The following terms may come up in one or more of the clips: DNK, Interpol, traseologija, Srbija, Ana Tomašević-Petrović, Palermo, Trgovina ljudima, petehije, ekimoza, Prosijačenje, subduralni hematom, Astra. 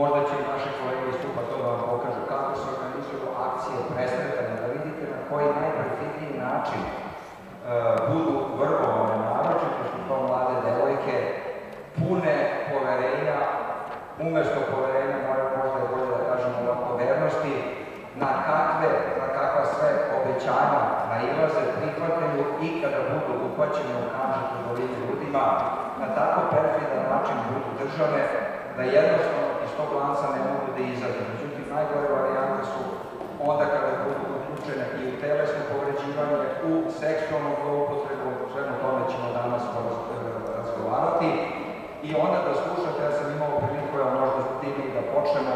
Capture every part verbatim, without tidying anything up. Možda će naše kolege istupa to da vam pokažu kako se organizuju akcije presretanja, da vidite na koji najprofitniji način budu vrbovane naročito što to mlade devojke pune poverenja, umesto poverenja, možda je bolje da kažemo o vernosti, na kakve, na kakva sve obećanja nailaze, prihvataju i kada budu uplaćeni u kanđu trgovini ljudima, na tako perfidan način budu države da jednostavno iz tog lanca ne mogu da izađu. Međutim, najgore varijante su onda kada budu uključene i u telesno povređivanje, u seksualnu zloupotrebu, svemu tome ćemo danas razgovarati. I onda da slušate, ja sam imao priliku, ja možda s tim i da počnemo,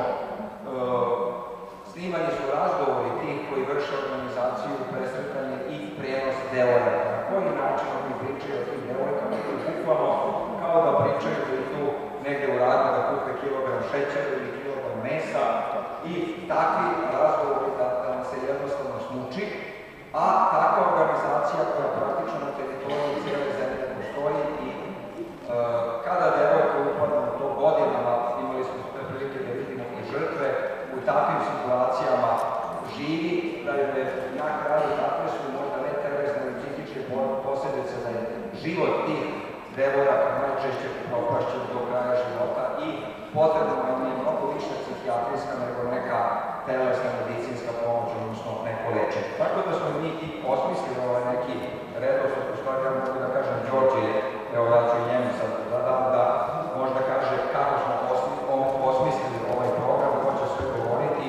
snimani su razgovori tih koji vrše organizaciju, presretanje i prijenos devojaka. Na koji način oni pričaju o tim devojkama, to je bukvalno kao da pričaju ili tu negde u radu da kupe kilogram šećera ili kilogram mesa i takvi razgovori da nam se jednostavno smuči, a takva organizacija koja praktično na teritoriji cijele zemlje postoji i kada devojka upadne u to godinama, imali smo sve prilike da vidimo i žrtve, u takvim situacijama živi, da je na kraju takve su možda ne telesne i psihičke posljedice da je život tih devojaka najčešće propašćen do kraja života i potrebno je mnogo više psihijatrijska nego neka telesna medicinska pomoć, odnosno neko lečenje. Tako da smo mi i osmislili ovaj neki redosled, u stvari ja mogu da kažem Đorđe, evo ja ću i njemu sad da dam da možda kaže kako smo osmislili ovaj program, ko će sve govoriti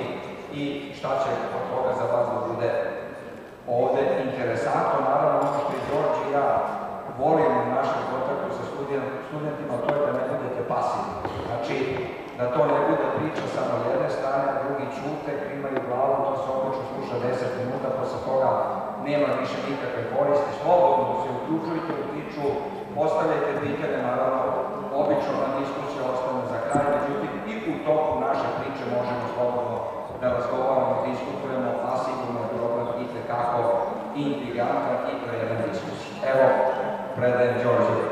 i šta će od toga za vas da bude ovde interesantno. Naravno, ono što i Đorđe i ja volim u našem kontaktu sa studentima, to je da ne budete pasivni. Znači, da to ne bude priča samo jedne strane, drugi ćute, primaju glavu, to se obično sluša deset minuta, posle toga nema više nikakve koristi. Slobodno se uključujte u priču, postavljajte pitanje, naravno, obično na diskusija ostane za kraj, međutim i u toku naše priče možemo slobodno da razgovaramo, diskutujemo, a sigurno je problem i tekako intrigantan i prejedan diskusij. Evo, predajem Đorđevu.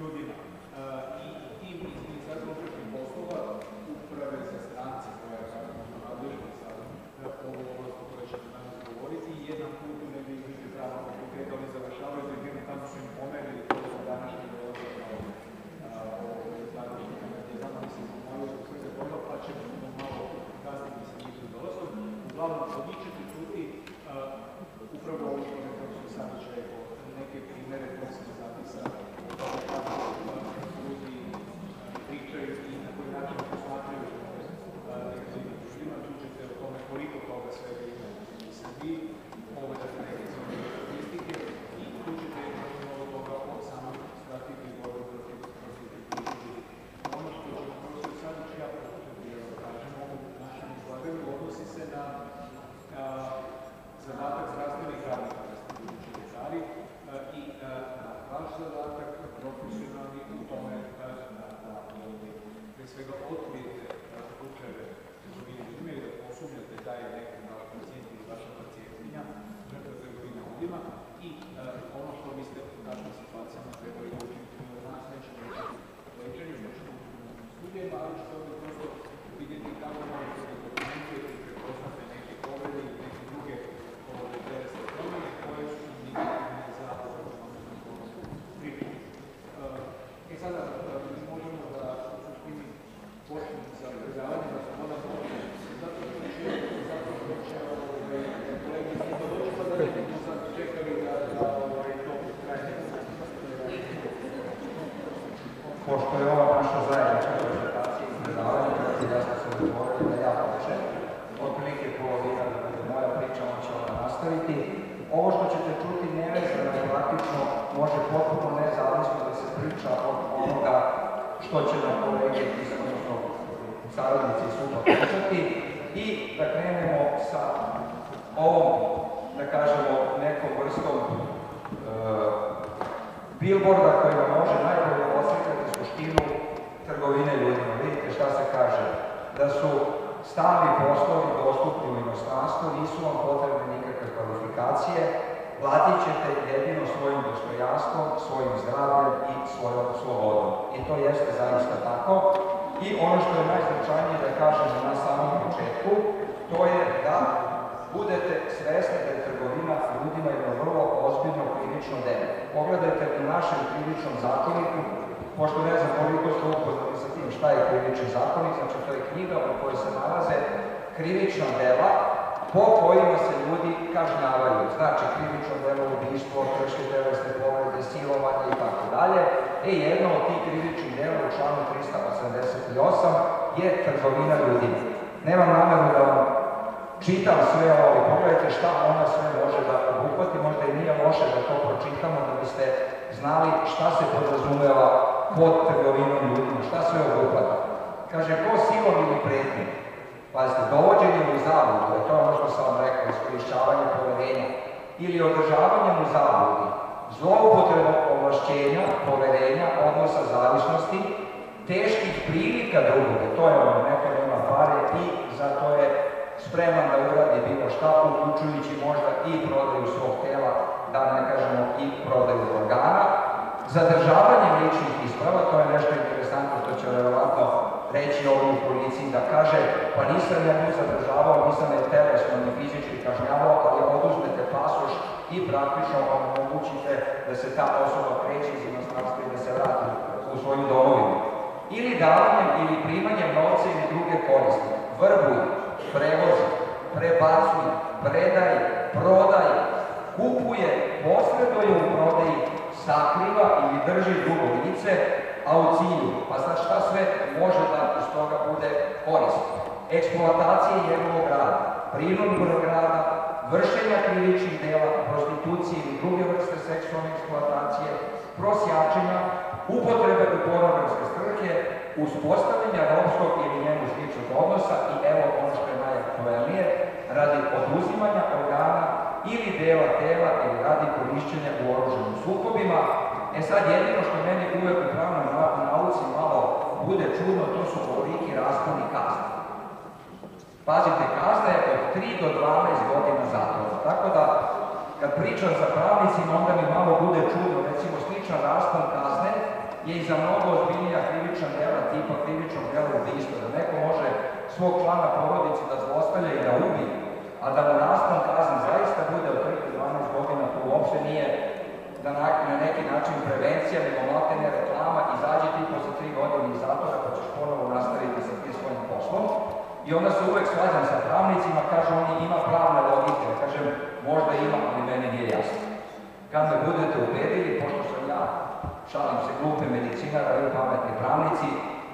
Ljudi. I ti pošto je ova naša zajednička prezentacija i predavanja, kada se jasno se odgovorili da ja počem, otprilike polovina da moja priča, on će ona nastaviti. Ovo što ćete čuti nevezano praktično može potpuno nezavisno da se priča od onoga što će nam kolege odnosno saradnici i suda pričati i da krenemo sa ovom, da kažemo, nekom vrstom bilborda koji nam može najbolje oslikati suštinu trgovine ljudima. Vidite šta se kaže, da su stalni poslovi dostupni u inostranstvu, nisu vam potrebne nikakve kvalifikacije, platit ćete jedino svojim dostojanstvom, svojim zdravljem i svojom slobodom. I to jeste zaista tako. I ono što je najznačajnije da kažem na samom početku, to je da budete svesni da je trgovina ljudima jedno vrlo ozbiljno krivično delo. Pogledajte u našem krivičnom zakoniku, pošto ne znam koliko ste upoznati sa tim šta je krivični zakonik, znači to je knjiga u kojoj se nalaze krivična dela po kojima se ljudi kažnjavaju. Znači krivično delo ubistvo, teške telesne povrede, silovanje itd. E jedno od tih krivičnih dela u članu trista osamdeset osam je trgovina ljudima. Nemam nameru da vam čitam sve ovo, ali pogledajte šta ona sve može da obuhvati, možda i nije loše da to pročitamo da biste znali šta se podrazumeva pod trgovinom ljudima, šta sve obuhvata. Kaže, ko silom ili pretnjom, pazite, dovođenjem u zabludu, to je ono što sam vam rekao, iskorišćavanje poverenja, ili održavanjem u zabludi, zloupotrebom ovlašćenja, poverenja, odnosa zavisnosti, teških prilika drugoga, to je ono, neka nema pare i zato je spreman da uradi bilo šta, uključujući možda i prodaju svog tela, da ne kažemo i prodaju organa. Zadržavanje ličnih isprava, to je nešto interesantno što će verovatno reći ovdje u policiji, da kaže, pa nisam ja nju zadržavao, nisam je telesno ni fizički kažnjavao, ali oduzmete pasoš i praktično vam omogućite da se ta osoba kreće iz inostranstva i da se vrati u svoju domovinu. Ili davanjem ili primanjem novca ili druge koristi, vrbuj, prevozi, prebacuj, predaj, prodaj, kupuje, posreduje u prodaji, sakriva ili drži drugo lice, a u cilju, pa znači šta sve može da iz toga bude korist. Eksploatacije jednog rada, prinudnog rada, vršenja krivičnih dela, prostitucije ili druge vrste seksualne eksploatacije, prosjačenja, upotrebe u pornografske svrhe, uspostavljanja robskog ili njemu sličnog odnosa i evo ono što je najaktuelnije, radi oduzimanja organa ili dela tela ili radi korišćenja u oružanim sukobima. E sad jedino što meni uvek u pravnoj nauci malo bude čudno, to su ovoliki rasponi kazne. Pazite, kazna je od tri do dvanaest godina zatvora. Tako da kad pričam sa pravnicima onda mi malo bude čudno, recimo sličan raspon kazne je i za mnogo ozbiljnija krivična dela tipa krivičnog dela ubistva, da neko može svog člana porodice da zlostavlja i da ubije, a da mu raspon kazne zaista bude od tri do dvanaest godina, to uopšte nije na neki način prevencija, nego maltene reklama, izađe ti posle tri godine iz zatvora pa ćeš ponovo nastaviti sa tim svojim poslom. I onda se uvek slažem sa pravnicima, kažu oni ima pravne logike, kažem možda ima, ali meni nije jasno. Kad me budete ubedili, pošto sam ja, šalim se, grupe medicinara i pametni pravnici,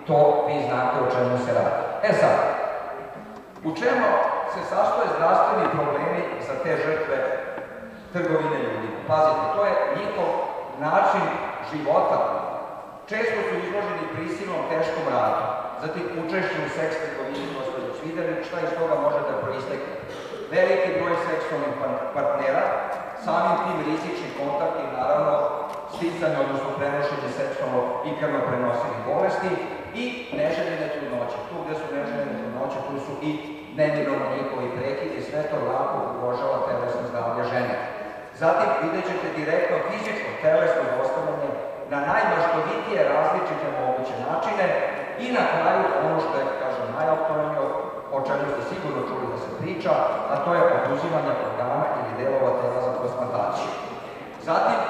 to vi znate o čemu se radi. E sad, u čemu se sastoje zdravstveni problemi za te žrtve trgovine ljudima? Pazite, to je njihov način života. Često su izloženi prisilnom teškom radu, zatim učešću u seks trgovini, to ste već videli, šta iz toga može da proistekne. Veliki broj seksualnih partnera, samim tim rizični kontakt i naravno sticanje, odnosno prenošenje seksualno i krvno prenosivih bolesti i neželjene trudnoće. Tu gde su neželjene trudnoće, tu su i neminovno njihovi prekidi i sve to lako ugrožava telesno zdravlje žene. Zatim vidjet ćete direktno fizičko telesno zlostavljanje na najmaštovitije različite moguće načine i na kraju ono što je, kažem, najaktuelnije, o čemu ste sigurno čuli da se priča, a to je oduzimanje organa ili delova tela za transplantaciju. Zatim,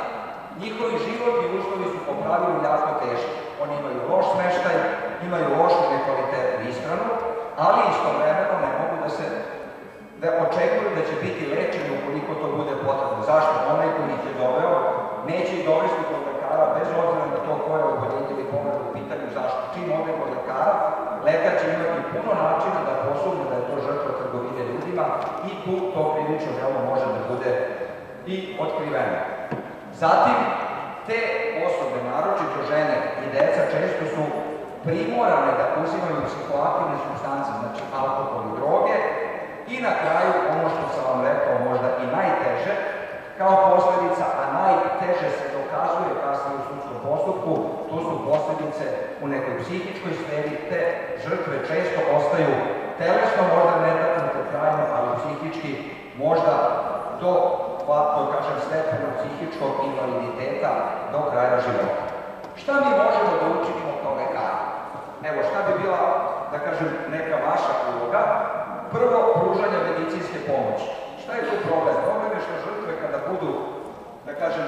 njihovi životni uslovi su po pravilu jako teški. Oni imaju loš smeštaj, imaju lošu nekvalitetnu ishranu, ali istovremeno ne mogu da se da očekuju da će biti lečeni ukoliko to bude potrebno. Zašto? Onaj koji ih je doveo neće ih dovesti kod lekara bez obzira na to koje oboljenje dovoljno u pitanju zašto. Čim ode kod lekara, lekar će imati puno načina da posumnja da je to žrtva trgovine ljudima i tu to krivično delo može da bude i otkriveno. Zatim, te osobe, naročito žene i deca, često su primorane da uzimaju psihoaktivne supstance, znači alkohol i droge, i na kraju, ono što sam vam rekao, možda i najteže, kao posledica, a najteže se dokazuje kasnije u sudskom postupku, to su posledice u nekoj psihičkoj sferi, te žrtve često ostaju telesno, možda netaknute trajno, ali psihički možda do, to kažem, stepena psihičkog invaliditeta do kraja života. Šta mi možemo da učinimo kao lekari? Evo, šta bi bila, da kažem, neka vaša uloga? Prvo, pružanje medicinske pomoći. Šta je tu problem? Problem je što žrtve kada budu, da kažem,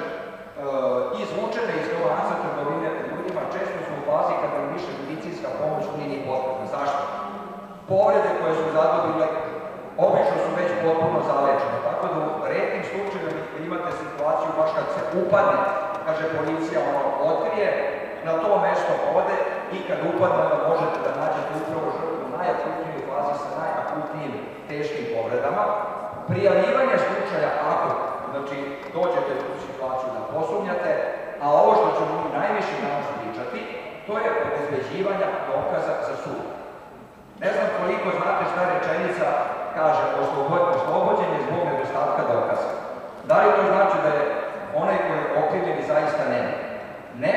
izvučene iz lanca trgovine ljudima, često su u fazi kada im više medicinska pomoć nije ni potrebna. Zašto? Povrede koje su zadobile obično su već potpuno zalečene, tako da u retkim slučajima imate situaciju baš kad se upadne, kaže policija, ono otkrije, na to mesto ode i kad upadne da možete da nađete upravo žrtvu u najakutnijoj fazi sa najakutnijim teškim povredama. Prijavljivanje slučaja ako, znači, dođete u situaciju da posumnjate, a ovo što ćemo mi najviše danas pričati, to je obezbeđivanja dokaza za sud. Ne znam koliko znate šta rečenica kaže oslobođenje zbog nedostatka dokaza. Da li to znači da je onaj koji je okrivljeni zaista nema? Ne,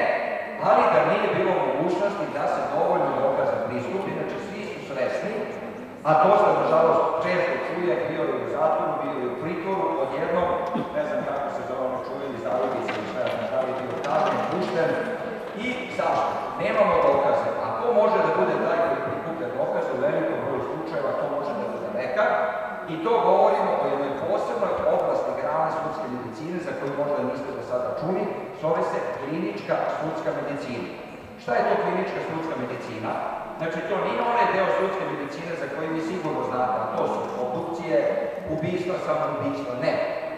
ali da nije bilo mogućnosti da se dovoljno dokaza pristupi, znači svi su svesni, a to se nažalost često čuje, bio je u zatvoru, bio je u pritvoru, odjednom, ne znam kako se zove, ono čuje iz zalivice ili šta ja znam, da li je bio kažnjen, pušten, i zašto? Nemamo dokaze, a ko može da bude taj koji prikuplja dokaze u velikom broju slučajeva, to može da bude lekar, i to govorimo o jednoj posebnoj oblasti grane sudske medicine za koju možda niste do sada čuli, zove se klinička sudska medicina. Šta je to klinička sudska medicina? Znači, to nije onaj deo sudske medicine za koji vi sigurno znate, to su obdukcije, ubistva, samoubistva, ne.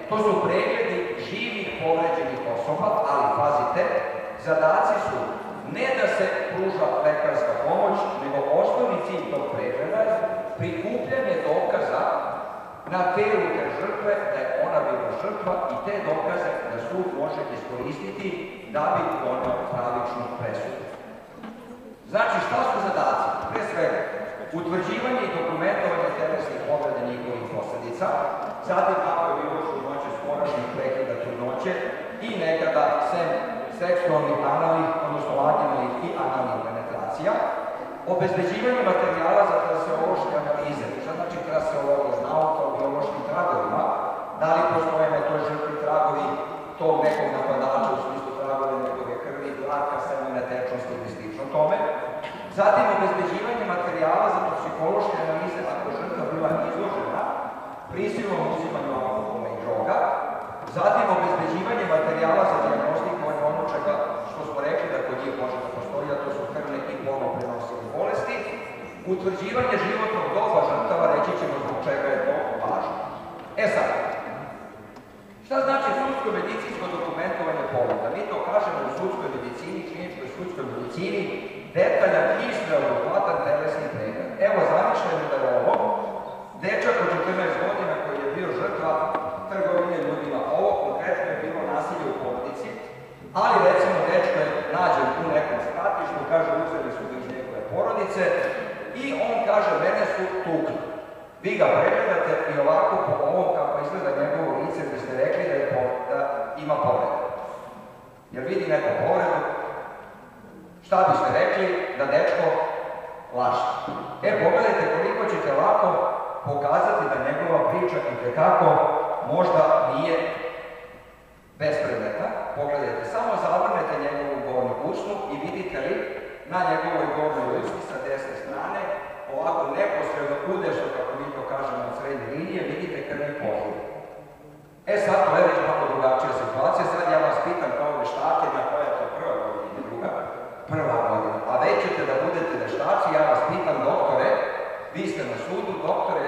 To su pregledi živih povređenih osoba, ali pazite, zadaci su ne da se pruža lekarska pomoć, nego osnovni cilj tog pregleda je prikupljanje dokaza na telu te žrtve da je ona bila žrtva i te dokaze da sud može iskoristiti da bi doneo pravičnu presudu. Znači, šta su zadaci? Pre svega, utvrđivanje i dokumentovanje telesnih povreda njihovih posledica, zatim kako je bilo trudnoće skorašnjih prekida trudnoće i nekada sem seksualnih analnih, odnosno vaginalnih i analnih penetracija, obezbeđivanje materijala za traseološke analize, što znači traseologija, nauka o biološkim tragovima, da li postoje na toj žrtvi tragovi tog nekog napadača u smislu tragove nekove krvi, dlaka, semena, tečnosti ili slično tome, zatim obezbeđivanje materijala za toksikološke analize ako žrtva bila izložena prisilnom uzimanju alkohola i droga, zatim obezbeđivanje materijala za dijagnostikovanje ono čega što smo rekli da kod njih može da postoji, a to su krvne i polno prenosive bolesti, utvrđivanje životnog doba žrtava, reći ćemo zbog čega je to važno. E sad, šta znači sudsko-medicinsko dokumentovanje povreda? Mi to kažemo u sudskoj medicini, kliničkoj sudskoj medicini, detaljan i sveobuhvatan telesni pregled. Evo, zamišljamo da je ovo dečak od četrnaest godina koji je bio žrtva trgovine ljudima. Ovo konkretno je bilo nasilje u porodici, ali recimo dečko je nađen u nekom stratištu, kaže uzeli su ga iz njegove porodice i on kaže mene su tukli. Vi ga pregledate i ovako po ovom kako izgleda njegovo lice gde ste rekli da ima povredu. Jer vidi neku povredu, šta biste rekli da dečko laže? E, pogledajte koliko ćete lako pokazati da njegova priča itekako možda nije bespredmetna. Pogledajte, samo zavrnete njegovu gornju usnu i vidite li na njegovoj gornjoj usni sa desne strane ovako neposredno udešno, kako mi to kažemo od srednje linije, vidite krvni požur. E sad, to je već malo drugačija situacija, sad ja vas pitam kao veštake na koja je to prva godina i druga, prva godina, a već ćete da budete veštaci, ja vas pitam, doktore, vi ste na sudu, doktore,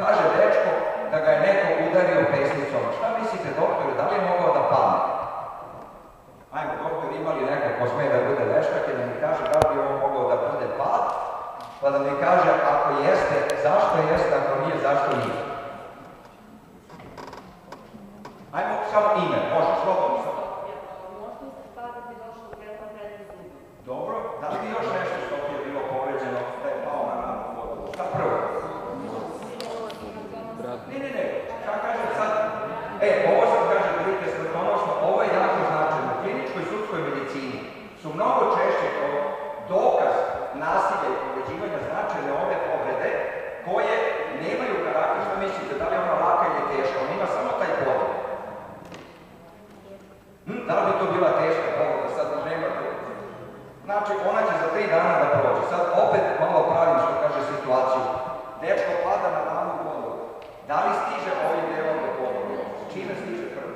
kaže dečko da ga je neko udario pesnicom. Šta mislite, doktore, da li je mogao da padne? Ajmo, doktor, ima li neko ko sme da bude veštak ili da ne kaže ako jeste, zašto jeste, ako nije, zašto nije. Ajmo samo ime, može, slobodno. Možda se spada bi došlo u jednom predmetu. Dobro, da li još nešto što ti je bilo povređeno, da je pao na nama vodu? Šta prvo? Ne, ne, ne, šta kažem sad? E, ovo sam kažem, vidite, smrtonosno, ovo je jako značajno. U kliničkoj sudskoj medicini su mnogo češće kao dokaz nasilja i povređivanja značajne ove povrede koje nemaju karakter, što mislite, da li je ona laka ili teška, on ima samo taj pogled. Da li bi to bila teška povreda, sad nema povreda. Znači, ona će za tri dana da prođe. Sad opet malo pravim što kaže situaciju. Dečko pada na danu podlogu. Da li stiže ovim delom do podlogu? Čime stiže prvo?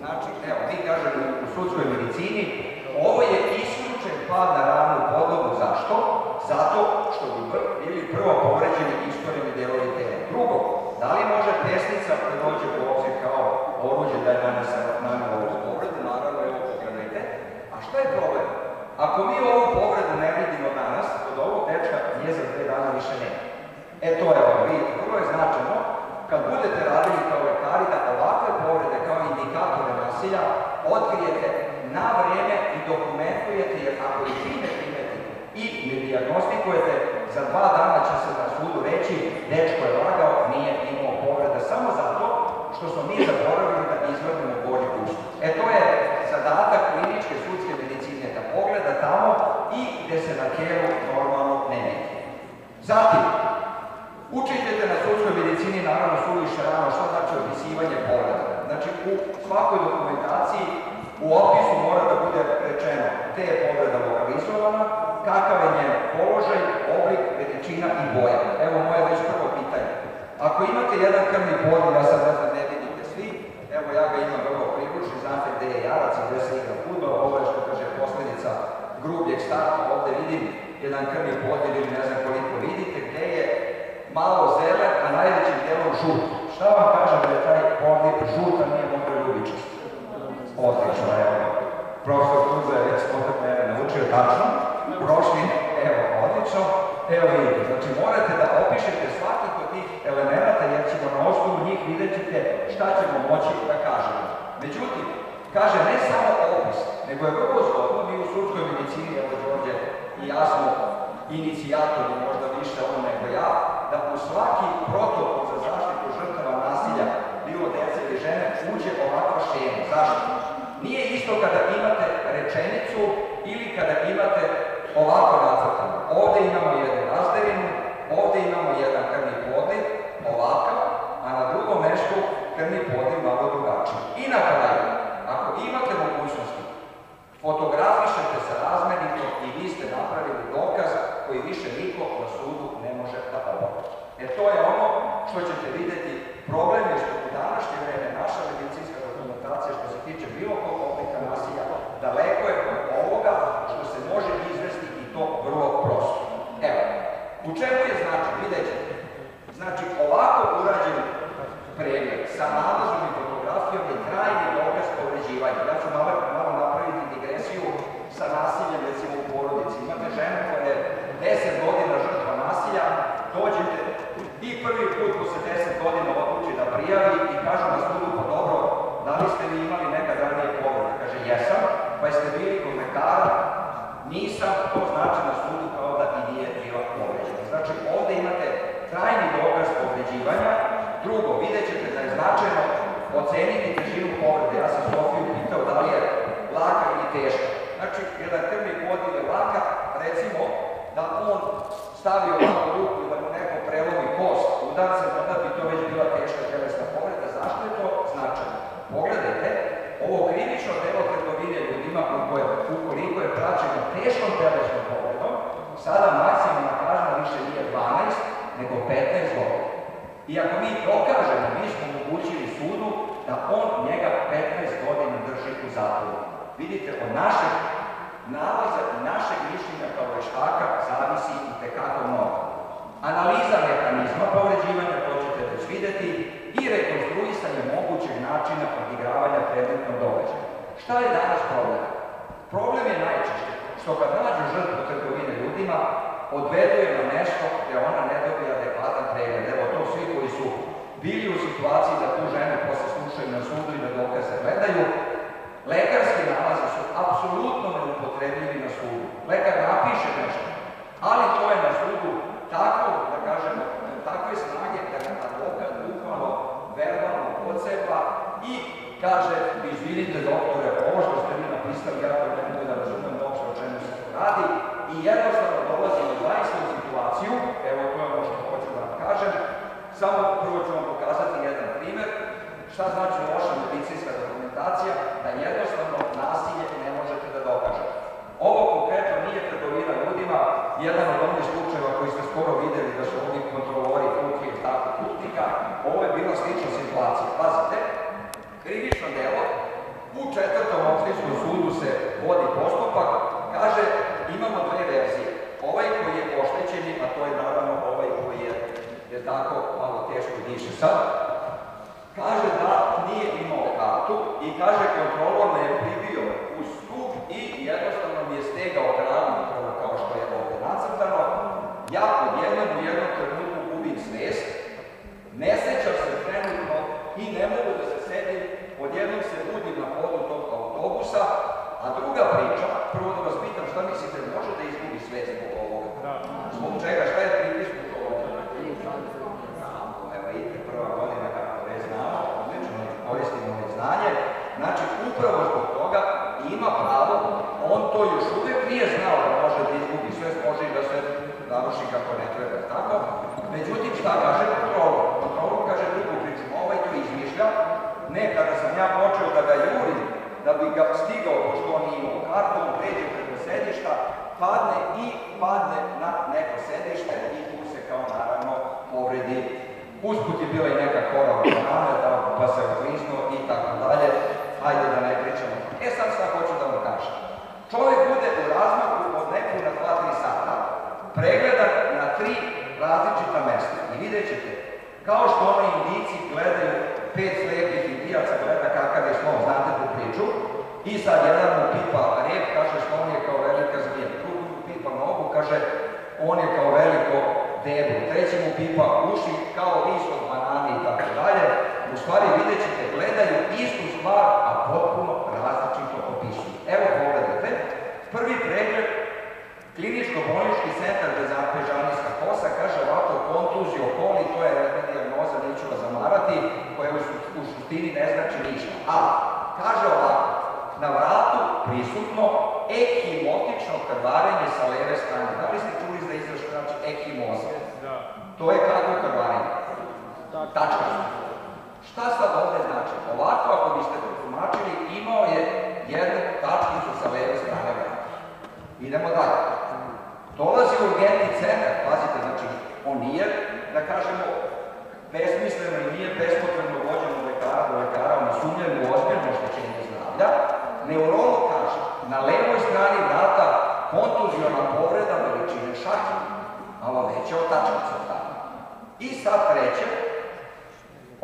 Znači, evo, mi kažemo u sudskoj medicini, ovo je isključen pad na ravnu podlogu. Zašto? Zato što bi bili prvo povređeni istoreni delovi tela. Drugo, da li može pesnica predođe u obzir kao oruđe da je nanesena ovu povredu? Naravno, evo pogledajte. A šta je problem? Ako mi ovu povredu ne vidimo danas, od ovog dečka nije za dve dana više nema. E to je ovo, vidite, vrlo je značajno. Kad budete radili kao lekari da ovakve povrede kao indikatore nasilja otkrijete na vreme i dokumentujete, jer ako ih vi ne primetite i ne dijagnostikujete, za dva dana će se na sudu reći dečko je lagao, nije imao povrede, samo zato što smo mi zaboravili da izvrnemo bolju kuću. E to je zadatak kliničke sudske medicine, da pogleda tamo i gde se na tijelu normalno ne vidi. Zatim, učiteljte na sudskoj medicini, naravno suviše rano, što znači opisivanje povreda. Znači, u svakoj dokumentaciji u opisu mora da bude rečeno gde je povreda lokalizovana, kakav je njen položaj, oblik, veličina i boja. Evo moje već prvo pitanje. Ako imate jedan krvni podlog, ja sad ne znam ne vidite svi, evo ja ga imam vrlo priključni, znate gde je jarac i gde se igra fudbal, ovo je što kaže posledica grubljeg starta, ovde vidim jedan krvni podlog ili ne znam koliko vidite, gde je malo zelen, a najvećim delom žut. Šta vam kažem da je taj podlog žut, a nije možda ljubičast? Odlično, evo. Profesor Tuza je već od mene naučio tačno. Prošli, evo, odlično. Evo vidite, znači morate da opišete svakih od tih elemenata, jer ćemo na osnovu njih vidjet ćete šta ćemo moći da kažemo. Međutim, kaže ne samo opis, nego je vrlo zgodno mi u sudskoj medicini, evo Đorđe i ja smo inicijatori, možda više on nego ja, da u svaki protokol za zaštitu žrtava nasilja, bilo dece ili žene, uđe ovakva šema. Zašto? Nije isto kada imate rečenicu ili kada imate ovako nacrtano. Ovde imamo jednu razdelinu, ovde imamo jedan krvni podlog, ovakav, a na drugom mestu krvni podlog malo drugačiji. I na kraju, ako imate mogućnosti, fotografišete sa razmernikom i vi ste napravili dokaz koji više niko na sudu ne može da obavi. E to je ono što ćete videti. Problem je što u današnje vreme naša medicinska dokumentacija što se tiče bilo kog oblika nasilja daleko je od ovoga što se može izvesti i to vrlo prosto. Evo, u čemu je znači, vidjet ćete, znači ovako urađen pregled sa nalazom i fotografijom je trajni dokaz povređivanja. Ja ću malo napraviti digresiju sa nasiljem, recimo u porodici. Imate ženu koja je deset godina žrtva nasilja, dođete i prvi put ko se deset godina odluči da prijavi i kažu na sudu, pa dobro, da li ste vi imali nekad ranije povrede? Kaže, jesam, pa jeste bili kod lekara, nisam, to znači na sudu kao da i nije bila povređena. Znači, ovde imate trajni dokaz povređivanja. Drugo, vidjet ćete da je značajno oceniti težinu povrede. Ja sam Sofiju pitao da li je laka ili teška. Znači, jedan krvni podlog je laka, recimo, da on stavi ovakvu ruku i da mu neko prelomi kost udarcem, onda bi to već bila teška telesna povreda. Zašto je to značajno? Pogledajte, ovo krivično delo trgovine ljudima ukoliko je praćeno teškom telesnom povredom, sada maksimalna kazna više nije dvanaest, nego petnaest godina. I ako mi dokažemo, mi smo omogućili sudu da on njega petnaest godina drži u zatvoru. Vidite, od našeg nalaza i našeg mišljenja kao veštaka zavisi i tekako mnogo. Analiza mehanizma povređivanja, to ćete već videti, i rekonstruisanje mogućeg načina odigravanja predmetnog događaja. Šta je danas problem? Problem je najčešće što kad nađu žrtvu trgovine ljudima, odvedu je na nešto gde ona ne dobija adekvatan pregled. Evo, to svi koji su bili u situaciji da tu ženu posle slušaju na sudu i da dokaze gledaju, lekarski nalazi su apsolutno neupotrebljivi na sudu. Lekar napiše nešto, ali to je na sudu tako, da kažemo, takve snage da ga advokat bukvalno verbalno pocepa i kaže, vi izvinite doktore, ovo što ste mi napisali, ja to ne mogu da razumem uopšte o čemu se to radi, i jednostavno dolazimo zaista u situaciju, evo to je ono što hoću da vam kažem, samo prvo ću vam pokazati jedan primer, šta znači loša medicinska dokumentacija, da jednostavno nasilje ne možete da dokažete. Ovo konkretno nije trgovina ljudima, jedan od onih slučajeva koji ste skoro videli da su ovdje kontrolori, kuki i tako putnika, ovo je bila slična situacija. Pazite, krivično delo, u četvrtom opštinskom sudu se vodi postupak, kaže imamo dve verzije, ovaj koji je oštećeni, a to je naravno ovaj koji je, je tako malo teško diše sad, kaže da nije imao kartu i kaže kontrolor me je pribio u stup i jednostavno mi je stegao granu kao što je ovde nacrtano, ja pod jednom u jednom trenutku gubim svest, ne sećam se trenutno i ne mogu da se sedim, odjednom se budim na podu tog autobusa, a druga priča, prvo da vas pitam šta mislite, može da izgubi svest zbog ovoga? Zbog čega, šta je pritisku to ovoga? Evo idete prva godina kako već znamo, odlično koristimo ove znanje, znači upravo zbog toga ima pravo, on to još uvek nije znao da može da izgubi svest, može i da se naruši kako ne treba, tako? Međutim, šta kaže kontrolor? Kontrolor kaže drugu priču, ovaj to izmišlja, ne, kada sam ja počeo da ga jurim, da bi ga stigao, pošto on imao kartu, on pređe preko sedišta, padne i padne na neko sedište i tu se kao naravno povredi. Usput je bila i neka korova banana, pa se oklisnuo i tako dalje, hajde da ne pričamo. E sad šta hoću da vam kažem. Čovjek bude u razmaku od nekog na dva tri sata, pregledan na tri različita mesta i vidjet ćete, kao što oni Indijci gledaju pet slepih Indijaca, gleda kakav je slon, znate tu priču, i sad jedan mu pipa rep, kaže slon je kao velika zmija, drugi mu pipa nogu, kaže on je kao veliko debo, treći mu pipa uši kao list od banane i tako dalje, u stvari vidjet ćete, gledaju istu stvar, a potpuno različito opisuju. Evo pogledajte, prvi pregled, kliničko-bolnički centar Bežanijska kosa, kaže ovako kontuziju okoli, to je redna dijagnoza, neću vas zamarati, koja u suštini ne znači ništa. A, kaže ovako, na vratu prisutno ekimotično krvarenje sa leve strane. Da li ste čuli za izraz što znači ekimoza? To je kako krvarenje. Tačka. Šta sad ovde znači? Ovako, ako biste to tumačili, imao je jednu tačkicu sa leve strane vrata. Idemo dalje. Dolazi urgentni centar, pazite, znači, on nije, da kažemo, besmisleno i nije bespotrebno vođen u lekara, u lekara, ono sumnjen u ozbiljno oštećenje zdravlja. Neurolog kaže, na levoj strani vrata kontuziona povreda veličine šake, malo veća od tačkice vrata. I sad treće,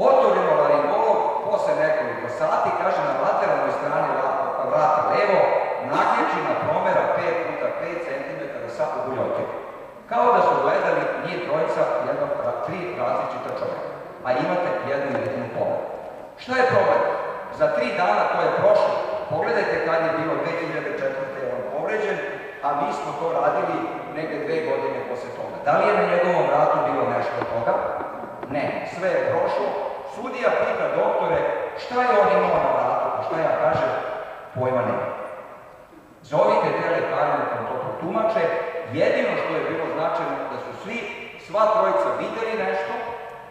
otorinolaringolog posle nekoliko sati, kaže na lateralnoj strani vrata levo, naključina promera pet puta pet centimetara sa uguljotima. Kao da su gledali njih trojica jednog tri različita čovjeka, a imate jednu jedinu povredu. Šta je problem? Za tri dana to je prošlo. Pogledajte kad je bilo dve hiljade četvrte on povređen, a mi smo to radili negde dve godine posle toga. Da li je na njegovom ratu bilo nešto od toga? Ne, sve je prošlo. Sudija pita doktore šta je on imao na ratu, a šta ja kažem? Pojma nema. Zovite te lekare nekom to protumače, jedino što je bilo značajno da su svi, sva trojica videli nešto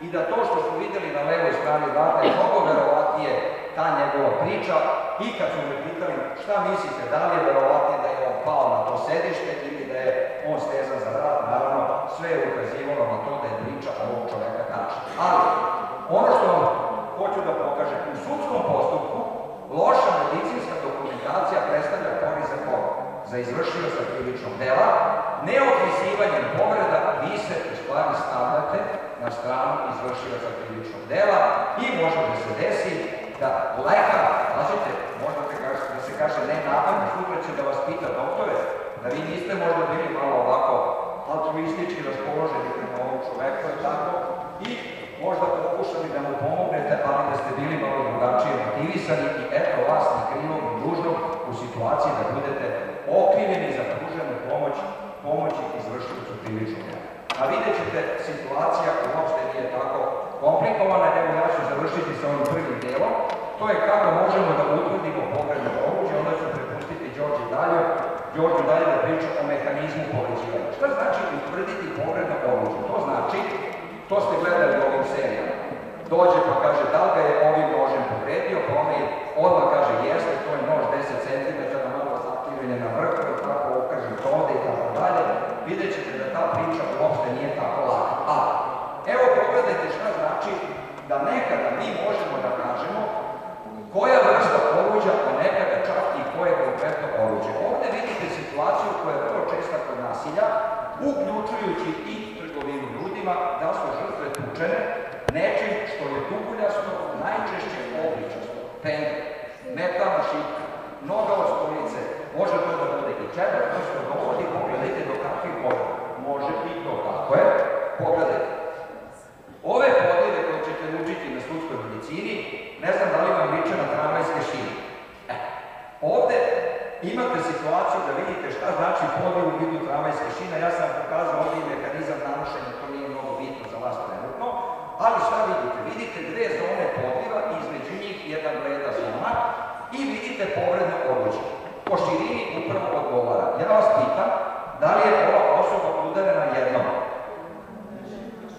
i da to što su videli na levoj strani vrata je mnogo verovatnije ta njegova priča i kad su me pitali šta mislite, da li je verovatnije da je on pao na to sedište ili da je on stezan za vrat, naravno sve je ukazivalo na to da je priča ovog čoveka tačna. Ali, ono što vam hoću da pokažem, u sudskom postupku loša medicinska dokumentacija predstavlja korist za koga? Za izvršioca krivičnog dela, neopisivanjem povreda vi se u stvari stavljate na stranu izvršioca krivičnog dela i može da se desi da lekar, pazite, možda da se kaže ne napamet, sutra će da vas pita doktore, da vi niste možda bili malo ovako gde ste bili malo drugačije motivisani i eto vas na krivom i dužnom u situaciji da budete okrivljeni za pruženu pomoć, pomoći izvršiocu krivičnog dela. A vidjet ćete, situacija uopšte nije tako komplikovana. Evo, ja ću završiti sa ovim prvim delom. To je kako možemo da utvrdimo pogrebno oruđe, onda ću prepustiti Đorđe dalje, Đorđe dalje da priča o mehanizmu povređivanja. Šta znači utvrditi pogrebno oruđe? To znači, to ste gledali u ovim serijama. Dođe pa kaže da li ga je ovim nožem povredio, pa ona je odmah kaže jeste, to je nož deset centimetara, malo zaktivljenje na vrh, tako okaže to ovde i tako dalje. Vidjet ćete da ta priča uopšte nije tako laka. A, evo pogledajte šta znači da nekada mi možemo da kažemo koja vrsta oruđa, a nekada čak i koje konkretno oruđe. Ovde vidite situaciju koja je vrlo česta kod nasilja, uključujući i trgovinu ljudima, da su žrtve tučene nečim što je duguljasno, najčešće obličasto, penje, metalna šitka, noga od stolice, može to da bude i četvrtno što dovodi, pogledajte do kakvih može, može i to tako je, pogledajte. Ove podjele koje ćete učiti na sudskoj medicini, ne znam da li vam liče na tramvajske šine. Ovde imate situaciju da vidite šta znači podjel u vidu tramvajske šine, ja sam pokazao ovdje i mehanizam nanošenja, to nije mnogo bitno za vas trenutno, ali šta vidite? Vidite dve zone podjela i između njih jedna bleda zona i vidite povredno oruđe. Po širini upravo odgovara. Ja vas pitam, da li je ova osoba udarena jednom?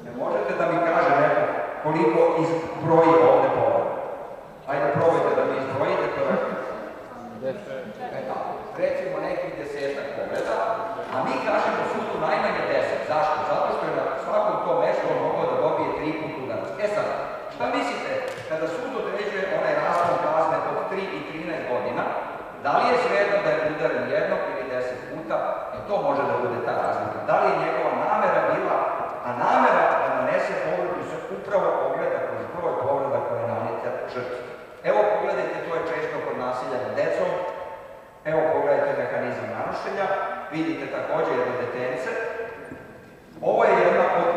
Ne možete da mi kaže neko koliko izbroji ovde povred. Ajde, probajte da mi izbrojite to. Recimo nekih desetak povreda, a mi kažemo sudu najmanje deset. Zašto? Zato što je na svakom tom mestu on mogao da dobije tri put udarac. E sad, šta mislite, kada sud određuje onaj raspon kazne od tri i trinaest godina, da li je svejedno da je udaren jednog ili deset puta, i to može da bude ta razlika. Da li je njegova namera bila, a namera da nanese povredu se upravo ogleda kroz broj povreda koja je naneta žrtvi. Evo pogledajte, to je često kod nasilja nad decom, evo pogledajte mehanizam narušenja, vidite takođe jedno detence. Ovo je jedna od,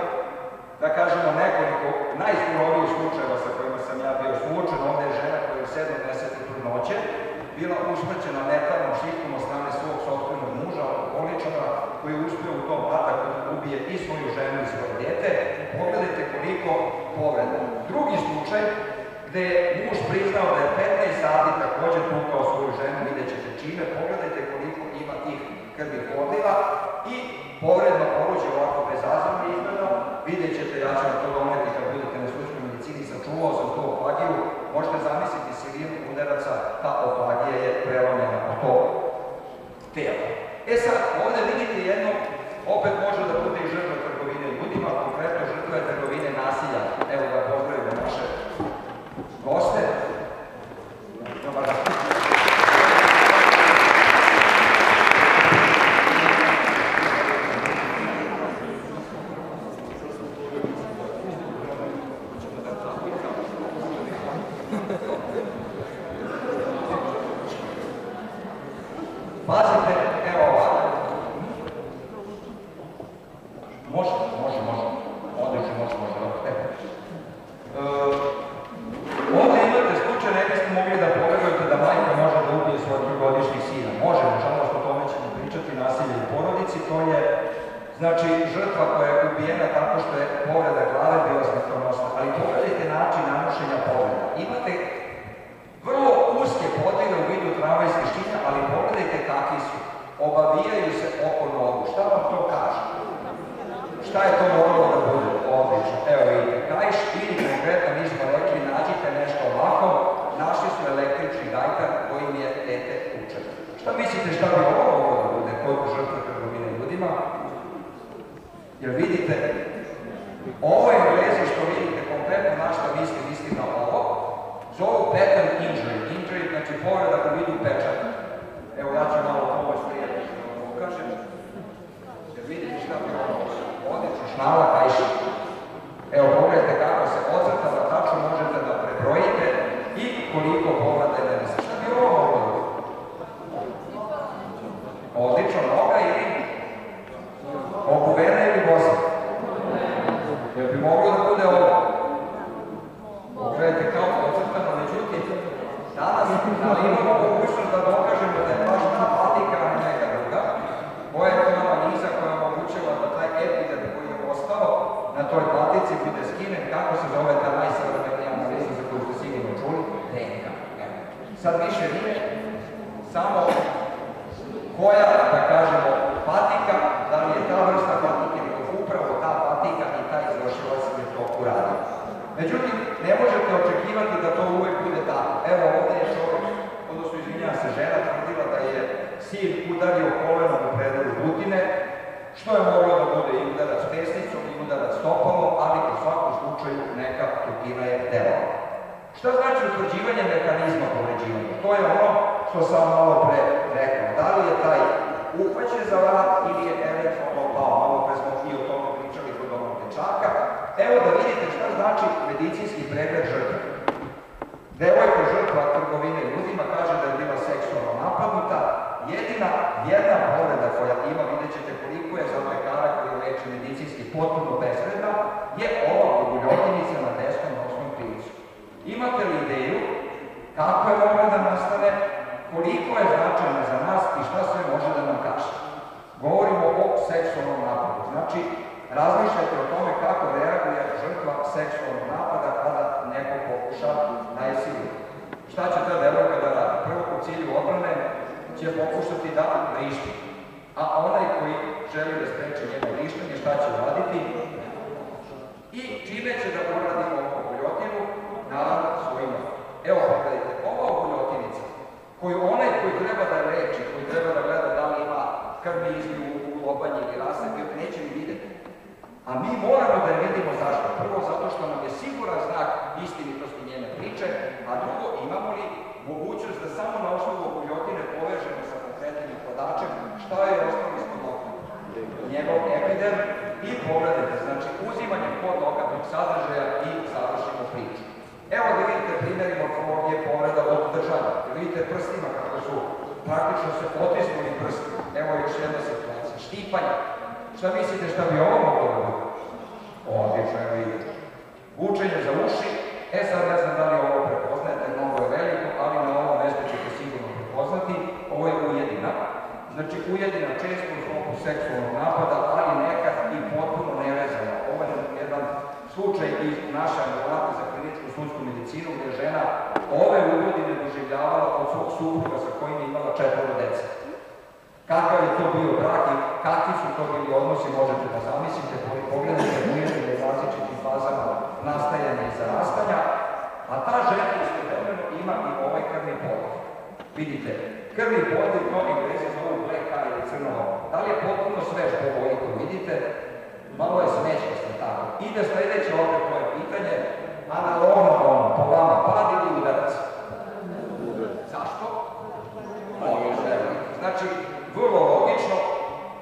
da kažemo, nekoliko najsurovijih slučajeva sa kojima sam ja bio suočen. Ovde je žena koja je u sedmom mesecu trudnoće bila usmrćena metalnom šipkom od strane svog sopstvenog muža, alkoholičara, koji je uspeo u tom ataku da ubije i svoju ženu i svoje dete. Pogledajte koliko povreda. Drugi slučaj gde je muž priznao da je petnaest sati takođe tukao svoju ženu, vidjet ćete čime, pogledajte koliko ima tih krvnih odliva i povredno oruđe ovako bezazirno izgledno, vidjet ćete, ja ću vam to doneti kad budete na sudskoj medicini, sačuvao sam tu opagiju, možete zamisliti silinu udaraca, ta opagija je prelomljena od tog tela. E sad, ovde vidite jedno, opet može da bude i žrtva trgovine ljudima, konkretno žrtva trgovine nasilja, evo da pozdravimo naše goste. Dobar dan. Pazite, evo ovako. Može, može, može. Odlično, može, može. Ovde imate slučaj, ne biste mogli da poverujete da majka može da ubije svoj trogodišnji sina. Može, nažalost, o tome ćemo pričati, nasilje u porodici. To je, znači, žrtva koja je ubijena tako što je povreda glave bila smrtonosna. Ali pogledajte način nanošenja povreda. Imate vrlo uske podjele u vidu tramvajskih šina, ali pogledajte kakvi su. Obavijaju se oko nogu. Šta vam to kaže? Šta je to moralo da bude? Odlično. Evo vidite, kajš ili konkretno mi smo rekli, nađite nešto ovako, našli su električni gajtar kojim je dete tučeno. Šta mislite šta bi ovo moralo da bude kod žrtve trgovine ljudima? Jer vidite, ovo je veze što vidite, konkretno na što mislim, mislim na ovo, zovu pattern injury. Injury, znači povreda u vidu pečata. Evo ja ću malo pomoć prijateljima da vam pokažem. Jer vidite šta bi ovo odlično šnala kajša. Evo pogledajte kako se ocrta, za tačno možete da prebrojite i koliko povreda je danas. Šta bi ovo moglo da bude? Odlično, noga ili okuvena ili bosa? Jel bi moglo da bude ovo? Pogledajte kao sad više nije samo koja, da kažemo, patika, da li je ta vrsta patike, upravo ta patika i ta izvršilac je to uradila. Međutim, ne možete očekivati da to uvek bude tako. Evo, ovde je čovjek, odnosno izvinjava se žena, tvrdila da je sin udario kolenom u predelu Butine, što je moglo da bude i udarac pesnicom i udarac stopalo, ali u svakom slučaju neka tutina je delala. Šta znači utvrđivanje mehanizma povređivanja? To je ono što sam malo pre rekao. Da li je taj uhvaćen za vrat ili je eventualno pao? Malo pre smo i o tome pričali kod onog dečaka. Evo da vidite šta znači medicinski pregled žrtve. Devojka žrtva trgovine ljudima kaže da je bila seksualno napadnuta. Jedina jedna povreda koja ima, vidjet ćete koliko je za lekara koji leče medicinski potpuno bezvredna, je ova guljotinica na desnom nosnom krilcu. Imate li ideju kako je mogla da nastane, koliko je značajna za nas i šta sve može da nam kaže? Govorimo o seksualnom napadu. Znači, razmišljajte o tome kako reaguje žrtva seksualnog napada kada neko pokuša da je siluje. Šta će ta devojka da radi? Prvo, u cilju odbrane će pokušati da vrišti. A onaj koji želi da spreče njeno vrištanje, šta će raditi? I čime će da uradi ovu guljotinu? Naravno, svojim notom. Evo, pogledajte, ova guljotinica, koju onaj koji treba da leči, koji treba da gleda da li ima krvni izliv u lobanji ili rasepio, neće mi videti. A mi moramo da je vidimo zašto. Prvo, zato što nam je siguran znak istinitosti njene priče, a drugo, imamo li mogućnost da samo na osnovu guljotine povežemo sa konkretnim napadačem šta je osnovi spodnoklju? Njegov epidem i povredete, znači uzimanje podokapnog sadržaja i završimo priču. Evo da vidite primjer morfologije povreda od držanja. Vidite prstima kako su praktično se potisnuli prsti. Evo još jedna situacija. Štipanje. Šta mislite šta bi ovo moglo da bude? Odlično je vidjeti. Vučenje za uši. E sad ne znam da li ovo prepoznajete, mnogo je veliko, ali na ovom mestu ćete sigurno prepoznati. Ovo je ujedina. Znači ujedina često u toku seksualnog napada, ali nekad i potpuno nevezana. Ovo je jedan slučaj iz naše ambulante za kliničku sudsku medicinu gde žena ove ugodine doživljavala od svog supruga sa kojim je imala četvoro dece. Kakav je to bio brak i kakvi su to bili odnosi možete da zamislite, pogledajte ujedine različitim fazama nastajanja i zarastanja, a ta žena istovremeno ima i ovaj krvni podliv. Vidite, krvni podliv, to Englezi zovu black eye ili crno. Da li je potpuno svež po obliku, vidite? Malo je smešno tako. Ide sledeće opet moje pitanje, analogno ono, po vama, pad ili udarac? Zašto? Znači, vrlo logično.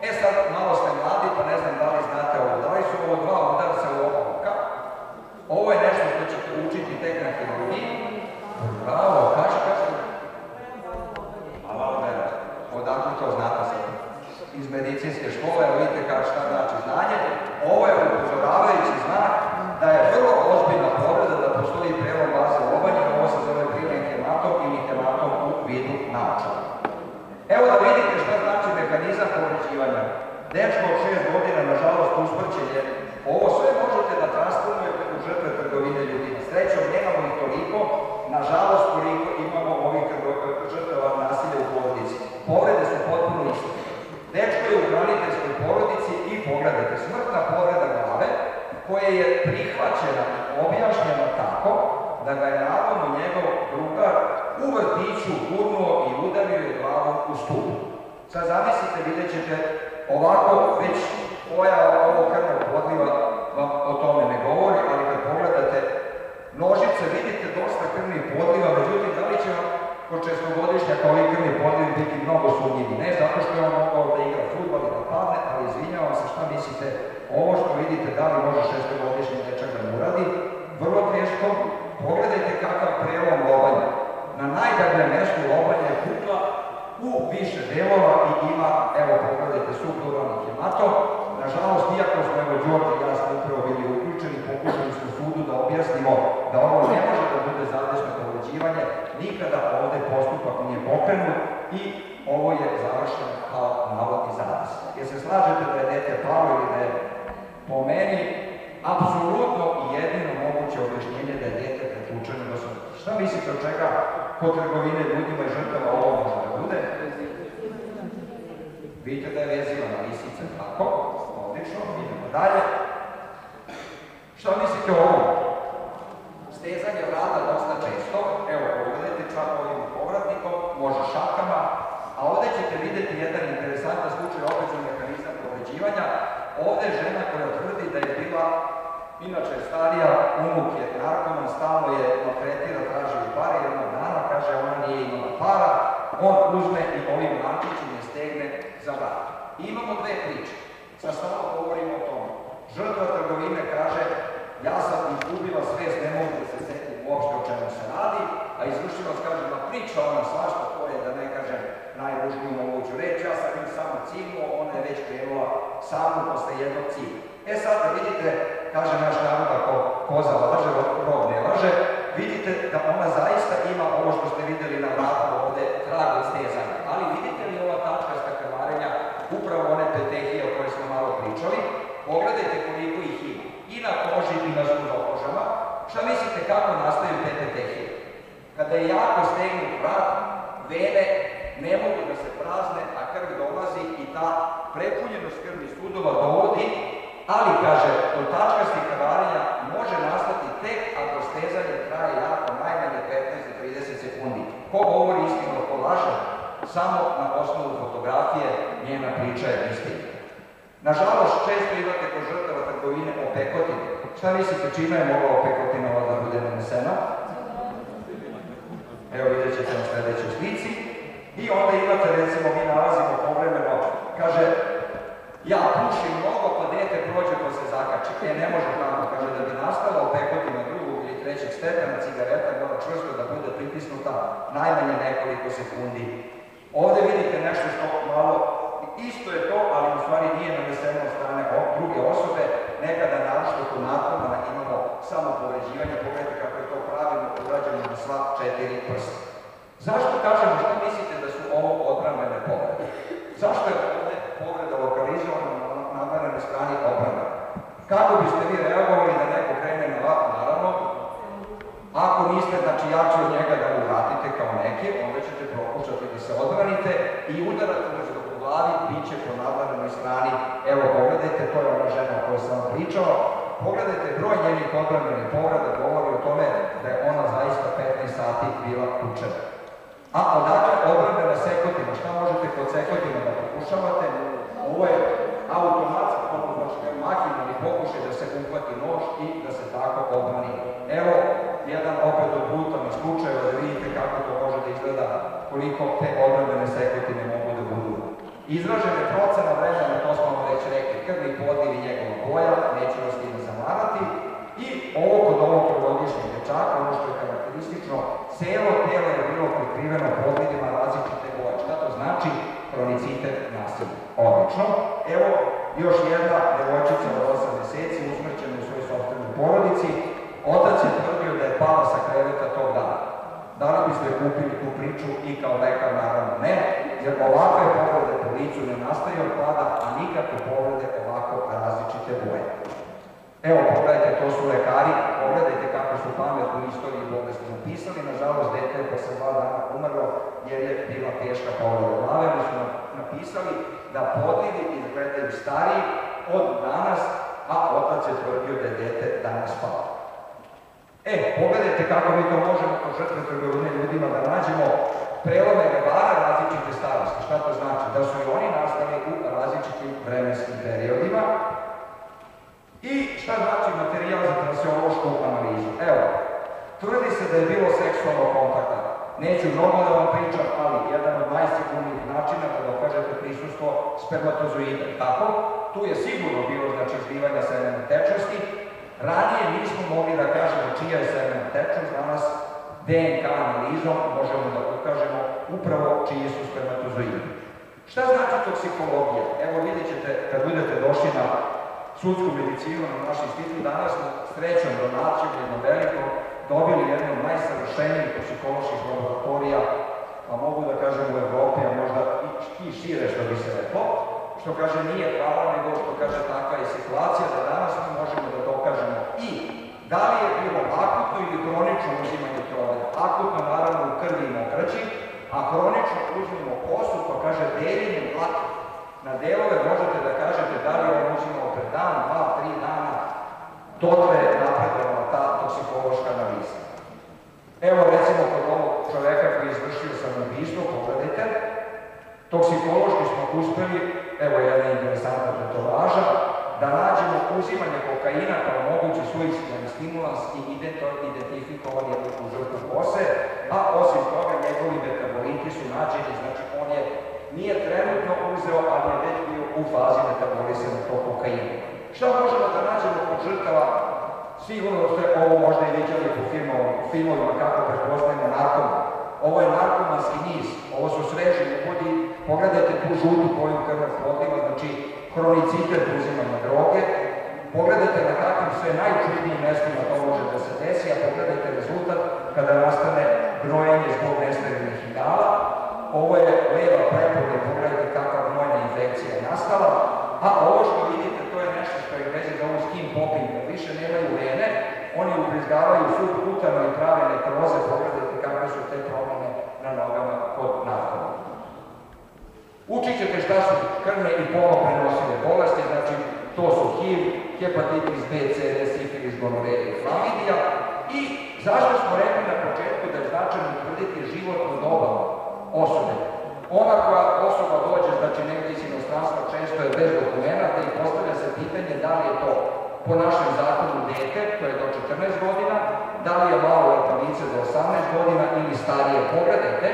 E sad, malo ste mladi, pa ne znam da li znate ovo. Da li su ovo dva udarca u oba oka? Ovo je nešto što ćete učiti tek na hirurgiji. Bravo, kaži, kaži. A malo vera. Odakle to znate se? Iz medicinske škole, vidite šta znači znanje. Ovo je upozoravajući znak da je vrlo ozbiljna povreda da postoji prelom baze lobanje. Ovo se zove prilen hematom ili hematom u vidu naočala. Evo da vidite šta znači mehanizam povređivanja. Dečko od šest godina, nažalost, usmrćen je. Ovo sve možete da transformujete u žrtve trgovine ljudima. Srećom, nemamo ih toliko, nažalost, koliko imamo ovih žrtava nasilja u porodici. Povrede su potpuno iste. Dečko je u braniteljskoj porodici i pogledajte, smrtna povreda glave koja je prihvaćena i objašnjena tako da ga je navodno njegov drugar u vrtiću gurnuo i udario je glavom u stup. Sad zamislite, vidjet ćete ovako, već koja ovog krvnog podliva vam o tome ne govori, ali kad pogledate nožice, vidite dosta krvnih podliva, međutim, da li će vam kod šestogodišnja kao i krvni podliv biti mnogo sumnjivi? Ne zato što je on mogao da igra fudbal i da padne, ali izvinjavam se, šta mislite, ovo što vidite da li može šestogodišnji dečak da uradi, vrlo teško. Pogledajte kakav prelom lobanja. Na najdabljem mestu lobanja je pukla u više delova i ima, evo pogledajte, subduralni hematom. Nažalost, iako smo, evo Đorđe i ja smo upravo bili uključeni, pokušali smo sudu da objasnimo da ovo ne može da bude zadesno povređivanje, nikada ovde postupak nije pokrenut i ovo je završeno kao navodni zades. Jer se slažete da je dete palo ili da je po meni, apsolutno i jedino moguće objašnjenje da je dete pretučeno do smrti. Šta mislite od čega kod trgovine ljudima i žrtava ovo može da bude? Vidite da je vezila na lisice, tako? Odlično, idemo dalje. Šta mislite o ovom? Stezanje vrata dosta često, evo pogledajte čak ovim povratnikom, može šakama, a ovde ćete videti jedan interesantan slučaj opet za mehanizam povređivanja. Ovde je žena koja tvrdi da je bila, inače starija, unuk je narkoman, stalno je maltretira, traži joj pare, jednog dana kaže ona nije imala para, on uzme i ovim lančićem je stegne za vrat. Imamo dve priče, sad samo govorimo o tome. Žrtva trgovine kaže ja sam izgubila svest, ne mogu da se setim uopšte o čemu se radi, a izvršilac kaže da priča ona svašta, to je da ne kažem najružniju moguću reč, ja sam im samo cimnuo, ona je već krenula samo posle jednog cimna. E sad da vidite, kaže naš narod ako koza laže, rog ne laže, vidite da ona zaista ima ovo što ste videli na vratu ovde, trag od stezanja. Ali vidite li ova tačka stakrvarenja, upravo one petehije o kojoj smo malo pričali, pogledajte koliko ih ima. I na koži i na suzokožama. Šta mislite kako nastaju te petehije? Kada je jako stegnut vrat, vene ne mogu da se prazne, a krv dolazi i ta prepunjenost krvnih sudova dovodi, ali, kaže, od tačkastih krvarenja može nastati tek ako stezanje traje jako najmanje petnaest do trideset sekundi. Ko govori istinu, ko laže, samo na osnovu fotografije njena priča je istina. Nažalost, često imate kod žrtava trgovine opekotine. Šta mislite čime je mogla opekotina da bude nanesena? Evo vidjet ćete na sledećoj slici. I onda imate, recimo, mi nalazimo povremeno, kaže, ja pušim mnogo, pa dete prođe pa se zakači. E, ne može tako, kaže, da bi nastala opekotina drugog ili trećeg stepena cigareta mora čvrsto da bude pritisnuta najmanje nekoliko sekundi. Ovde vidite nešto što malo isto je to, ali u stvari nije naneseno od strane druge osobe, nekada našto tu napravljena imamo samo povređivanje, pogledajte kako je to pravilno urađeno na sva četiri prsta. Zašto kažemo, što mislite da su ovo odbranbene povrede? Zašto je ovde povreda lokalizovana na odbranbenoj strani odbrane? Kako biste vi reagovali da neko krene na ovako, naravno? Ako niste, znači jači od njega da uvratite kao neke, onda ćete prokušati da se odbranite i udarate možda u glavi, bit će po nadlarenoj strani. Evo, pogledajte, to je ona žena o kojoj sam vam pričao. Pogledajte, broj njenih odbranbenih povreda govori o tome da je ona zaista petnaest sati bila tučena. A odakle odbranbena sekotina, šta možete kod sekotina da pokušavate? Ovo je automatski mahinalni pokušaj da se uhvati nož i da se tako odbrani. Evo, jedan opet od brutalnih slučajeva da vidite kako to može da izgleda, koliko te odbranbene sekotine mogu da budu. Izražene procena vremena, to smo vam već rekli, krvni podliv i njegova boja, neće vas time zamarati. I ovo kod ovog trogodišnjeg dečaka, ono što je karakteristično, celo telo je bilo prikriveno podlivima različite boje. Šta to znači? Kronicitet nasilja. Odlično. Evo, još jedna devojčica od osam meseci usmrćena u svoj sopstvenoj porodici. Otac je tvrdio da je pala sa kreveta tog dana. Da li biste kupili tu priču i kao lekar naravno ne, jer ovakve povrede po licu ne nastaje od pada, a nikakve povrede ovako različite boje. Evo, pogledajte, to su lekari, pogledajte kako su pametnu istoriju bolesti napisali. Nažalost, dete je posle dva dana umrlo jer je bila teška povreda glave. Mi smo napisali da podlivi izgledaju stariji od danas, a otac je tvrdio da je dete danas pao. E, pogledajte kako mi to možemo kod žrtve trgovine ljudima da nađemo prelome glava različite starosti. Šta to znači? Da su i oni nastali u različitim vremenskim periodima. I šta znači materijal za transeološku analizu? Evo, tvrdi se da je bilo seksualnog kontakta. Neću mnogo da vam pričam, ali jedan od najsigurnijih načina da dokažete prisustvo spermatozoida. Tako, tu je sigurno bilo, znači, izlivanja semena tečnosti. Ranije nismo mogli da kažemo čija je semena tečnost, danas de en ka analizom možemo da pokažemo upravo čiji su spermatozoidi. Šta znači toksikologija? Evo vidjet ćete kad budete došli na sudsku medicinu na naš institut, danas smo srećom donacijom jedno veliko dobili jednu od najsavršenijih toksikoloških laboratorija, pa mogu da kažem u Evropi, a možda i šire što bi se reklo. što kaže nije prava, nego što kaže takva je situacija da danas mi možemo da dokažemo i da li je bilo akutno ili kronično uzimanje droge. Akutno naravno u krvi i na grči, a kronično uzmimo kosu, pa kaže deljenjem dlake na delove možete da kažete da li on uzimao pred dan, dva, tri dana, dotle je napredovala ta toksikološka analiza. Evo recimo kod ovog čoveka koji je izvršio samoubistvo, pogledajte, toksikološki smo uspeli, evo jedna interesantna tetovaža, da nađemo uzimanje kokaina kao mogući suicidalni stimulans i identifikovan je u žrtvu kose, a osim toga njegovi metaboliti su nađeni, znači on je nije trenutno uzeo, ali je već bio u fazi metaboliziranja tog kokaina. Šta možemo da nađemo kod žrtava? Sigurno ste ovo možda i vidjeli po filmovima kako prepoznajemo narkoma. Ovo je narkomanski niz, ovo su sveži ljudi, pogledajte tu žutu boju krvnog plotiva, znači kronicitet uzimanja droge, pogledajte na kakvim sve najčudnijim mestima to može da se desi, a pogledajte rezultat kada nastane gnojenje zbog nestabilnih hidala. Ovo je leva prepolje, pogledajte kakva gnojna infekcija je nastala, a ovo što vidite to je nešto što je vezi za ovu skin popping, više nemaju vene, oni ubrizgavaju sud putama i prave nekroze, pogledajte kakve su te promene na nogama kod narkoma. Učit ćete šta su krvne i polno prenosive bolesti, znači to su H I V, hepatitis B, C, D, sifilis, gonorija i klamidija. I zašto smo rekli na početku da je značajno utvrditi životnu dobu osobe? Ona koja osoba dođe, znači negdje iz inostranstva, često je bez dokumenta i postavlja se pitanje da li je to po našem zakonu dete, to je do četrnaest godina, da li je maloletna lice do osamnaest godina ili starije, pogledajte.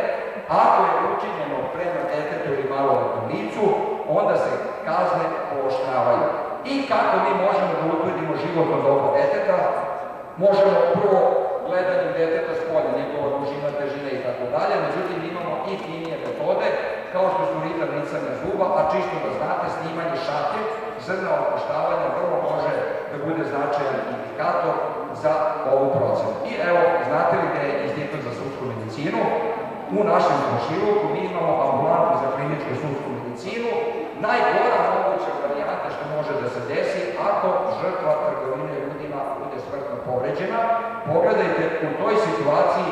Ako je učinjeno prema detetu ili maloletnom licu, onda se kazne pooštravaju. I kako mi možemo da utvrdimo životnu dobu deteta? Možemo prvo gledanjem deteta spolja, njegova dužina, težina i tako dalje, međutim imamo i finije metode, kao što su ritam nicanja zuba, a čisto da znate, snimanje šake, zrna opuštavanja vrlo može da bude značajan indikator za ovu procenu. I evo, znate li gde je Institut za sudsku medicinu? U našem komšiluku mi imamo ambulantu za kliničku sudsku medicinu, najgora moguća varijanta što može da se desi ako žrtva trgovine ljudima bude smrtno povređena. Pogledajte, u toj situaciji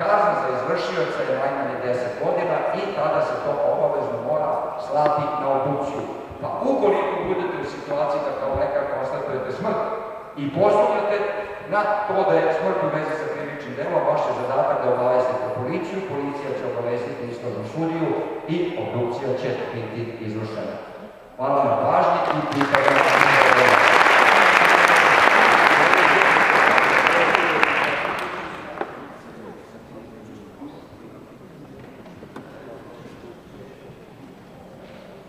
kazna za izvršioca je najmanje deset godina i tada se to obavezno mora slati na obdukciju. Pa ukoliko budete u situaciji da kao lekar konstatujete smrt i posumnjate na to da je smrt u vezi sa krivičnim delom, vaš je zadatak da obavestite policiju, policija će obavestiti istražnu sudiju i obdukcija će biti izvršena. Hvala na pažnji i pitanje.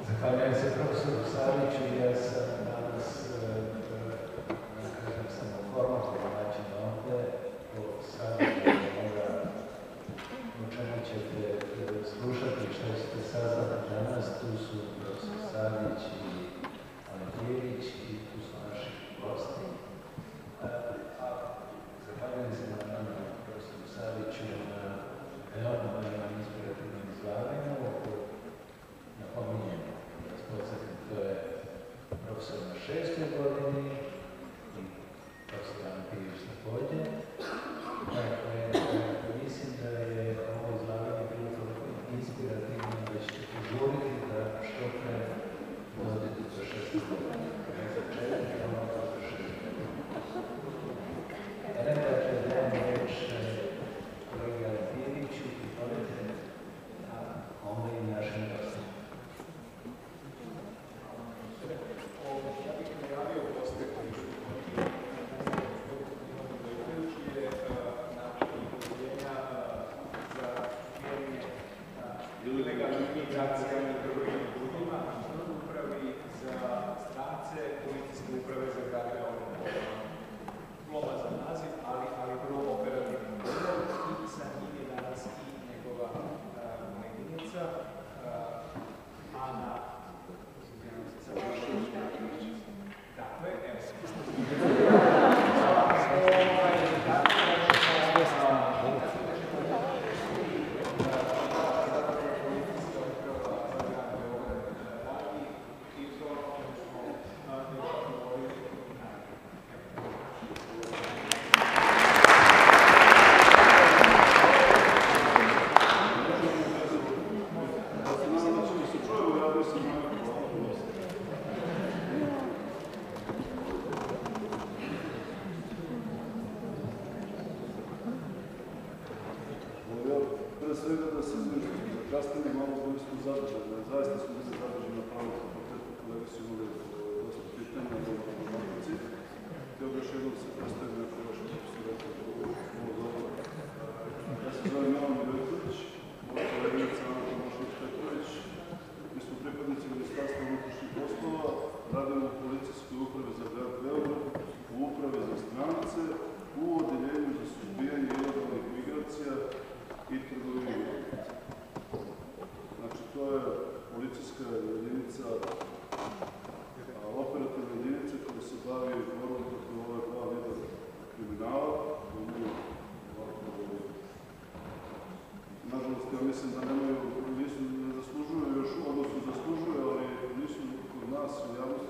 Zahvaljujem se profesoru Saviću i ja sam danas, da kažem, samo formatno način ovde, po sadržaju onoga o čemu ćete slušati, što ste saznali danas, tu su profesor Savić i Aleksejević i tu su naši gosti. Zahvaljujem se na profesoru Saviću na veoma inspirativnom izlaganju, napominjem. To je profesor na šestoj godini i profesor Antijević takođe. Mislim da je ovo izlaganje bilo toliko inspirativno da ćete požuriti da što pre dođete do šestoj godini. Ne za četiri, ono to za šest godini. Rekla ću da vam reč kolega Antijeviću i povete na onda i našem gostima. Ja bih najavio poste koji su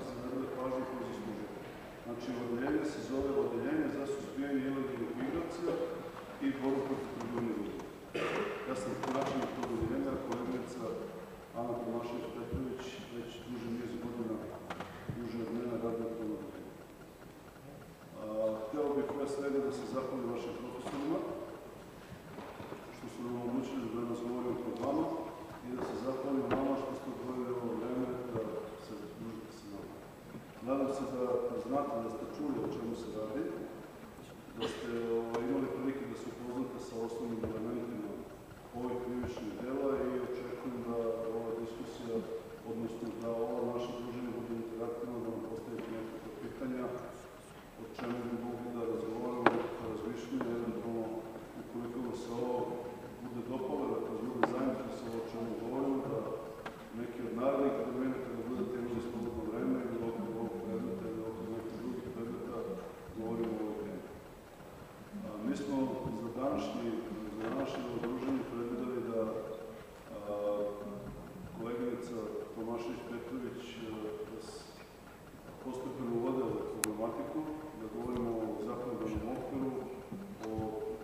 da se zove pažnju koju zaslužuje. Znači, odeljenje se zove Odeljenje za suzbijanje ilegalnih migracija i borbu protiv trgovine ljudima. Ja sam načelnik tog odeljenja, koleginica Ana Tomašević-Petrović već duže niz godina, duže od mene radi na tom odeljenju. Hteo bih pre svega da se zahvalim vašim profesorima, što su nam odlučili da nas govorimo o programu i da se zahvalim vama što ste odvojili ovo vreme da se zaključite sa nama. Nadam se da znate, da ste čuli o čemu se radi, da ste imali prilike da se upoznate sa osnovnim elementima ovih krivičnih dela i očekujem da ova diskusija, odnosno da ova naša druženja bude interaktivna, da vam postavite nekakve pitanja o čemu bi mogli da razgovaramo, da razmišljamo, eventualno ukoliko vam se ovo bude dopalo, da kroz ljude zajedno se ovo o čemu govorimo, da neki od narednih termina kada budete imali slobodno vreme ili oko ovog predmeta ili oko nekih drugih predmeta govorimo o ovoj temi. Mi smo za današnje udruženje predvideli da koleginica Tomašević-Petrović postepeno uvode u problematiku, da govorimo o zakonodavnom okviru, o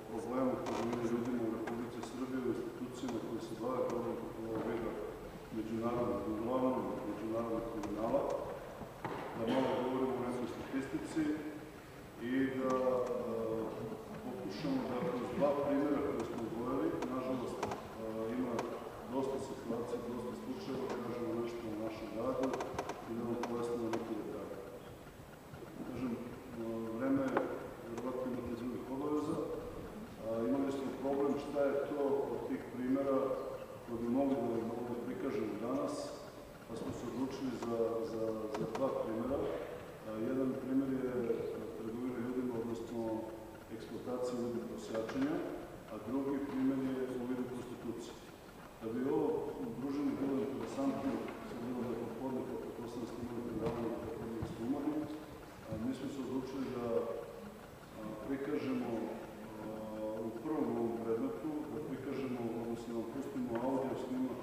problemu trgovine ljudima u Republici Srbije, o institucijama koje se bave problemom protiv ovega međunarodnog kriminala, međunarodnog kriminala, da malo govorimo o nekoj statistici i da pokušamo da kroz dva primjera koje smo odvojili, nažalost ima dosta situacija, dosta slučajeva, kažemo nešto u našem gradu i da vam pojasnimo neki detalje. Kažem, vreme je, verovatno imate iz drugih obaveza, imali smo problem šta je to od tih primjera koji bi mogli da vam ovdje prikažemo danas, pa smo se odlučili za dva primjera. Jedan primjer je trgovina ljudima, odnosno eksploatacija ljudi prosjačenja, a drugi primjer je u vidu prostitucije. Da bi ovo udruženje bilo interesantno, sam bilo da je popodne, kako to sam snimali predavanje, kako uvijek smo umali, mi smo se odlučili da prikažemo u prvom ovom predmetu, da prikažemo, odnosno da pustimo audio snimak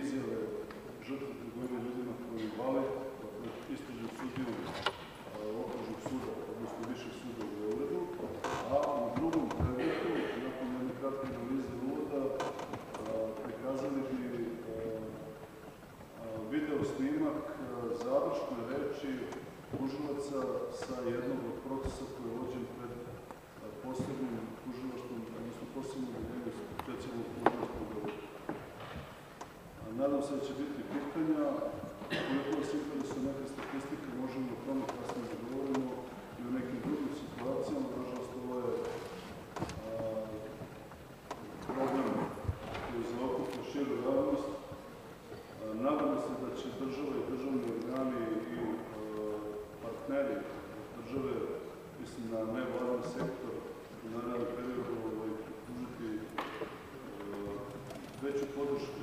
izjave žrtve trgovine ljudima koji vale, istražen sudijom okružnog suda, odnosno višeg suda u Beogradu, a u drugom predmetu, nakon jedne kratke analize uvoda, prikazali bi video snimak završne reči tužilaca sa jednog od procesa koji je vođen pred posebnim tužilaštvom, odnosno posebnim udeljenjem specijalnog tužilaštva u Beogradu. Nadam se da će biti pitanja. Ukoliko vas interesuje neke statistike, možemo o tome kasnije da govorimo i o nekim drugim situacijama. Nažalost, ovo je problem koji zaokuplja širu javnost. Nadam se da će država i državni organi i partneri države, mislim na nevladin sektor, u narednom periodu pružiti veću podršku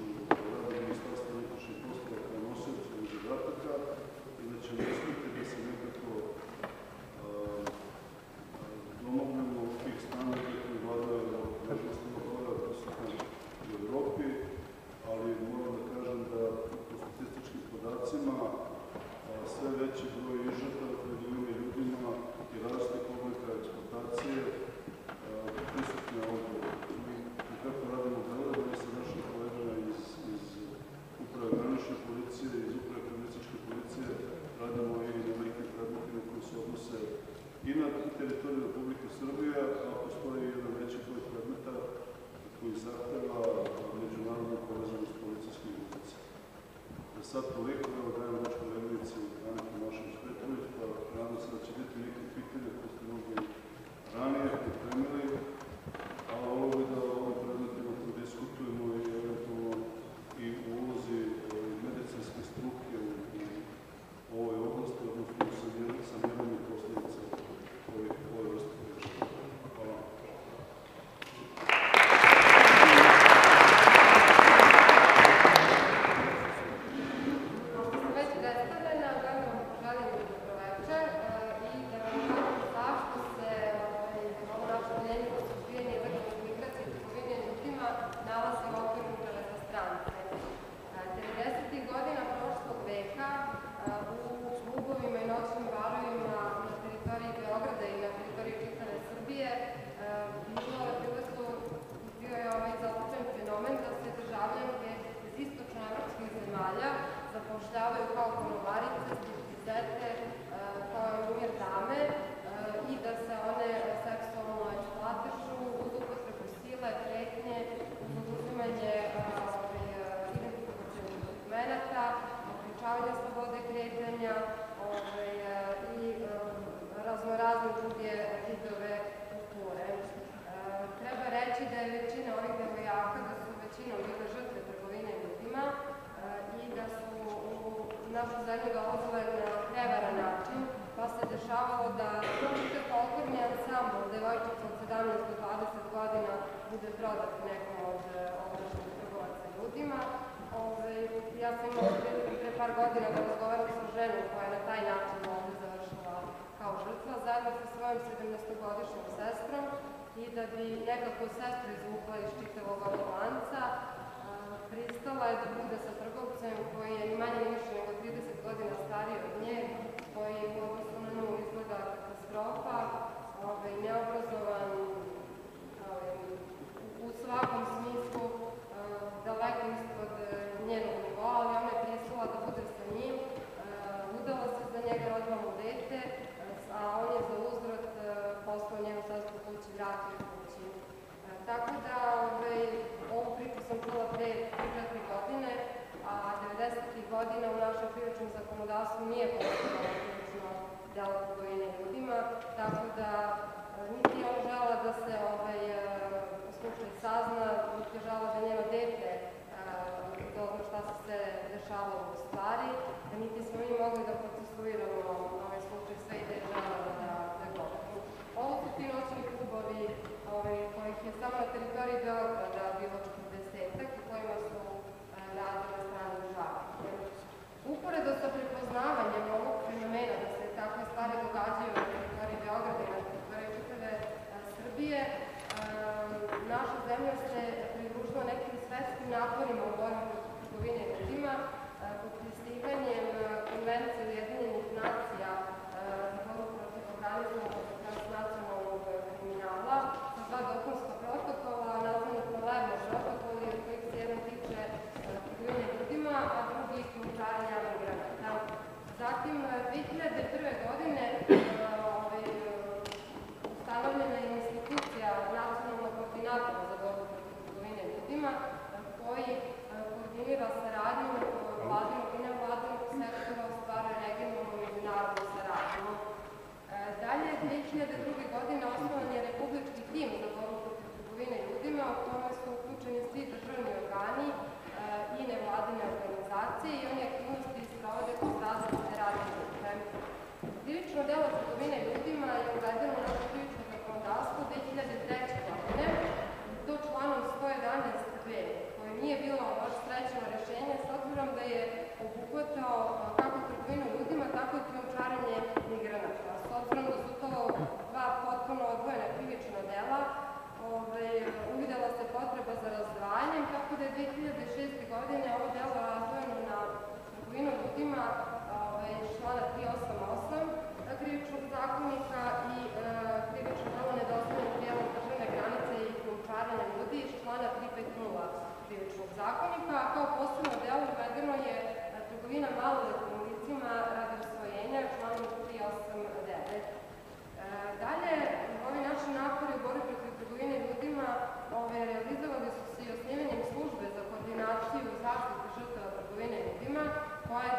rada Ministarstva unutrašnjih poslova kao nosioca i zadataka i da ćemo uspeti da se nekako domognemo tih standarda koji vladaju na većinstvima koja prisutna u Evropi, ali moram da kažem da po statističkim podacima sve veći broj žrtava trgovine ljudima i različitih oblika eksploatacije prisutne ovde. Mi konkretno radimo delo da se našim kolegama iz uprave granične policije, iz uprave kriminalističke policije radimo i na nekim predmetima koji se odnose i na teritoriju Republike Srbije, a postoji jedan veći broj predmeta koji zahteva međunarodnu povezanost policijskih ulica. Sad toliko, evo dajem reč koleginici Ani Tomašević-Petrović, pa nadam se da će biti neke pitanje koje ste mogli ranije pripremili, a ovo bi da ovim predmetima to diskutujemo i eventualno i u ulozi medicinske struke u ovoj oblasti, odnosno u sanjeranju posledica ove vrste krivičnih dela. Hvala. predavanja i raznorazne druge vidove kulture. Treba reći da je većina ovih devojaka, da su većinom bile žrtve trgovine ljudima i da su u našu zemlju dolazile na prevaran način, pa se dešavalo da čitav folklorni ansambl devojčica od sedamnaest do dvadeset godina bude prodat nekom od ovdašnjih trgovaca ljudima. Ja sam imala pre par godina da razgovaram sa ženom koja je na taj način ovde završila kao žrtva, zajedno sa svojim sedamnaestogodišnjom sestrom, i da bi nekako sestru izvukla iz čitavog lanca, pristala je da bude sa trgovcem koji je ni manje više nego trideset godina stariji od nje, koji u odnosu na nju izgleda katastrofa, neobrazovan u svakom smislu, daleko ispod njenog nivoa, ali ona je pristala da bude sa njim, udala se za njega, rodila mu dete, a on je za uzvrat poslao njenu sestru kući, vratio kući. Tako da ovu priču sam čula pre četiri godine, a devedesetih godina u našem krivičnom zakonodavstvu nije postojalo krivično delo trgovine ljudima, tako da niti je ona želela da se slučaj sazna, niti je želela da njeno dete dozna šta se sve dešavalo u stvari, niti smo mi mogli da procesuiramo ovaj slučaj, sve i da je želela da govorimo. Ovo su ti noćni klubovi kojih je samo na teritoriji Beograda bilo četrdesetak i kojima su radile strane države. Uporedo sa prepoznavanjem ovog fenomena da se takve stvari događaju na teritoriji Beograda i na teritoriji čitave Srbije, naša zemlja se pridružila nekim svetskim naporima u borbi protiv trgovine ljudima, potpisivanjem Konvencije Ujedinjenih nacija za borbu protiv organizovanog i transnacionalnog kriminala, sa dva dopunska protokola, nazvana Palermo protokol, od kojih se jedan tiče trgovine ljudima, a drugi krijumčarenja migranata. Zatim, dve hiljade prve. godine ustanovljena je institucija nacionalnog koordinatora za borbu protiv trgovine ljudima, koji koordinira saradnju vladinog i nevladinog sektora, ostvaruje regionalnu međunarodnu saradnju. Dalje, dve hiljade druge. godine osnovan je republički tim za borbu protiv trgovine ljudima, u kome su uključeni svi državni organi i nevladine organizacije i oni aktivnosti sprovode kroz različite radne grupe. Krivično delo trgovine ljudima je uvedeno u naše krivično zakonodavstvo dve hiljade treće. godine do članom sto jedanaest b, koje nije bilo baš srećno rešenje s obzirom da je obuhvatao kako trgovinu ljudima, tako i krijumčarenje migranata. S obzirom da su to dva potpuno odvojena krivična dela, uvidela se potreba za razdvajanjem, tako da je dve hiljade šeste. godine ovo delo razdvojeno na trgovinu ljudima člana tri osam osam krivičnog zakonika i krivično delo nedostajanje prijelom državne granice i krijumčarenja ljudi iz člana tri pet nula krivičnog zakonika, a kao posebno delo uvedeno je trgovina maloletnim licima radi usvojenja članom tri osam devet. Dalje, ovi naši napori u borbi protiv trgovine ljudima realizovali su se i osnivanjem službe za koordinaciju i zaštitu žrtava trgovine ljudima, koja je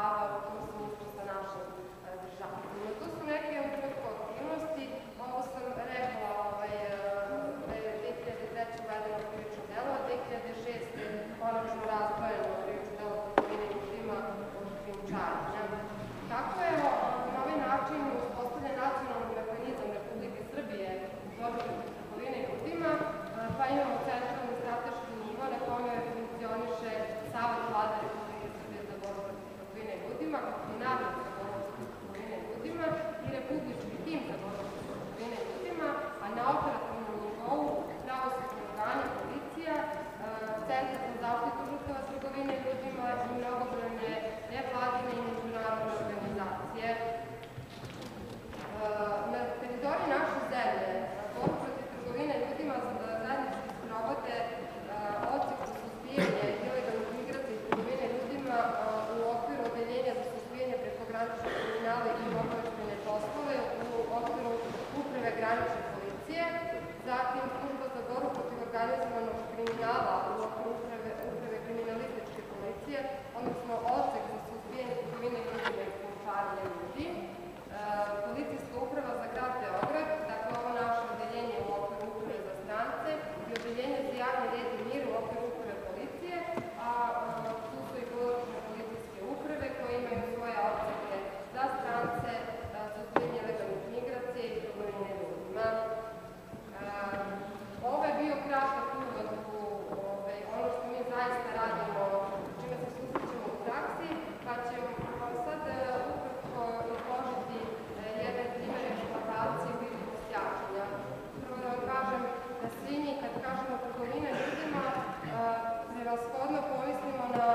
prava u tom smislu sa našom državom. To su neke ukratko aktivnosti. Ovo sam rekla da je dve hiljade treće uvedeno krivično delo, a dve hiljade šeste konačno razdvojeno krivično delo trgovine ljudima od krijumčarenja. Tako je na ovaj način uspostavljen nacionalni mehanizam Republike Srbije u borbi protiv trgovine ljudima, pa imamo centralni strateški nivo na kome funkcioniše Savet Vlade Republike Srbije za borbu protiv trgovine ljudima, koordinator za borbu protiv trgovine ljudima i republički tim za borbu protiv trgovine ljudima, a na operativnom nivou pravosudni organi, policija, Centar za zaštitu žrtava trgovine ljudima i mnogobrojne nevladine i međunarodne organizacije. Na teritoriji naše zemlje borbu protiv trgovine ljudima zajednički sprovode odsek za suzbijanje ilegalnih migracija i trgovine ljudima u okviru odeljenja za suzbijanje prekograničnog kriminala i obaveštajne poslove u okviru uprave granične policije, zatim služba za borbu protiv organizovanog kriminala u okviru uprave kriminalističke policije, odnosno odsek za suzbijanje trgovine ljudima i krijumčarenja ljudi, policijska uprava za grad Beograd, dakle ovo naše odeljenje u okviru uprave za strance i odeljenje za javni red i mir u okviru uprave policije, a tu su i područne policijske uprave koje imaju svoje odseke za strance, za suzbijanje ilegalnih migracija i trgovine ljudima. Ovo je bio kratak uvod u ono što mi zaista radimo, čime se susrećemo u praksi, pa ćemo vam sad ukratko izložiti jedan primer eksploatacije biljnog sijačenja. Prvo da vam kažem da svi mi, kad kažemo trgovina ljudima, prevashodno pomislimo na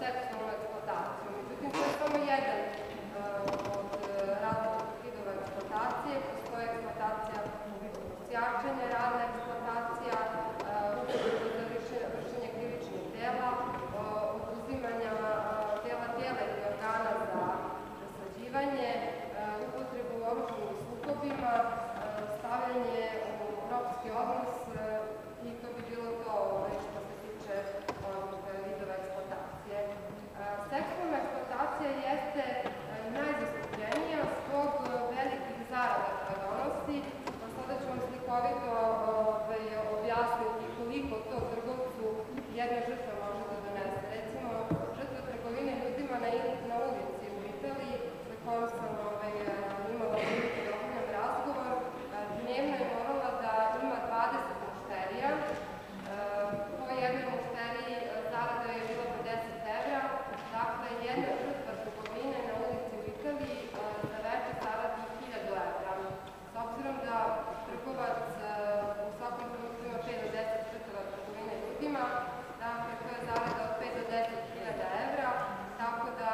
seksualnu eksploataciju. Međutim, to je samo jedan od različitih vidova eksploatacije, postoje eksploatacija sijačenja, radna eksploatacija, vršenje krivičnih dela, oduzimanja dela tela ili organa za presađivanje, upotrebu u oružanim sukobima, stavljanje u ropski odnos i to bi bilo to što se tiče vidova eksploatacije. Seksualna eksploatacija jeste najzastupljenija zbog velikih zarada koje donosi. Sada ću vam slikovito objasniti koliko to trgovcu jedna žrtva može da donese. Recimo, žrtva trgovine ljudima na ulici u Italiji, sa kojom sam imala opravljan razgovor, dnevno je morala da ima dvadeset mušterija. Po jednoj mušteriji zarada je bila pedeset evra. Dakle, jedna žrtva trgovine na ulici u Italiji za večer zarada hiljadu evra. S obzirom da trgovac u svakom trenutku ima pet do deset žrtava trgovine ljudima, dakle to je zarada od pet do deset hiljada evra, tako da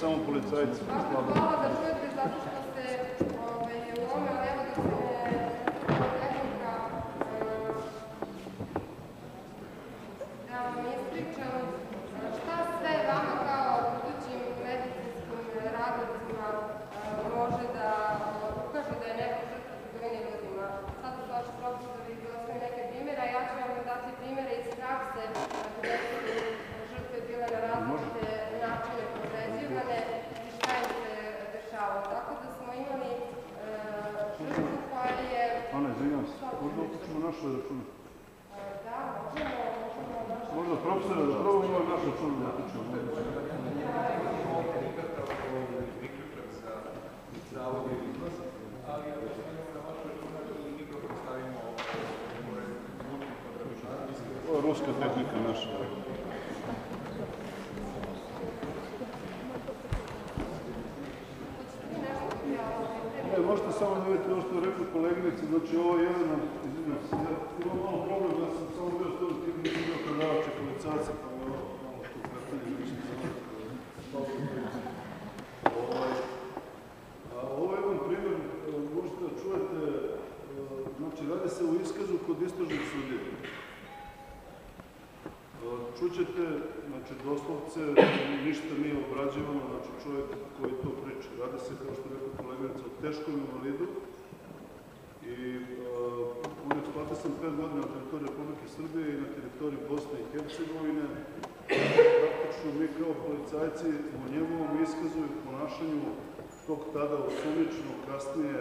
Samo policajci. Hvala da čujete, zato što ste u ovome levo da vam ispričam šta sve vama kao budućim medicinskim radnicima može da ukaže da je neko žrtva trgovine ljudima. Sad su vaši profesori iznosili neke primjera, ja ću vam dati primjere iz prakse gde su žrtve bile na različite načine povređivane i šta im se dešava. Tako da smo imali žrtvu koja je... Ana, izvinjam se, možda uključimo naše račune. Da, možemo... Možda profesora da prvo imam naše račune da uključimo. Ruska tehnika naša. Možete samo da vidite ovo što je rekla koleginica, znači ovo je jedna, izvinjam se, imam malo problem, ja sam samo bio što ti mi je bilo predavače policajca, pa me ovo malo tu pretanje više za ovo. Ovo je jedan primjer, možete da čujete, znači radi se o iskazu kod istražnog sudija. Čućete, znači doslovce, ništa nije obrađivano, znači čovjek koji to priča. Radi se, kao što rekao koleginica, o teškom invalidu i on je eksploatisan pet godina na teritoriji Republike Srbije i na teritoriji Bosne i Hercegovine. Praktično mi kao policajci u njegovom iskazu i ponašanju tog tada osumnjičenog, kasnije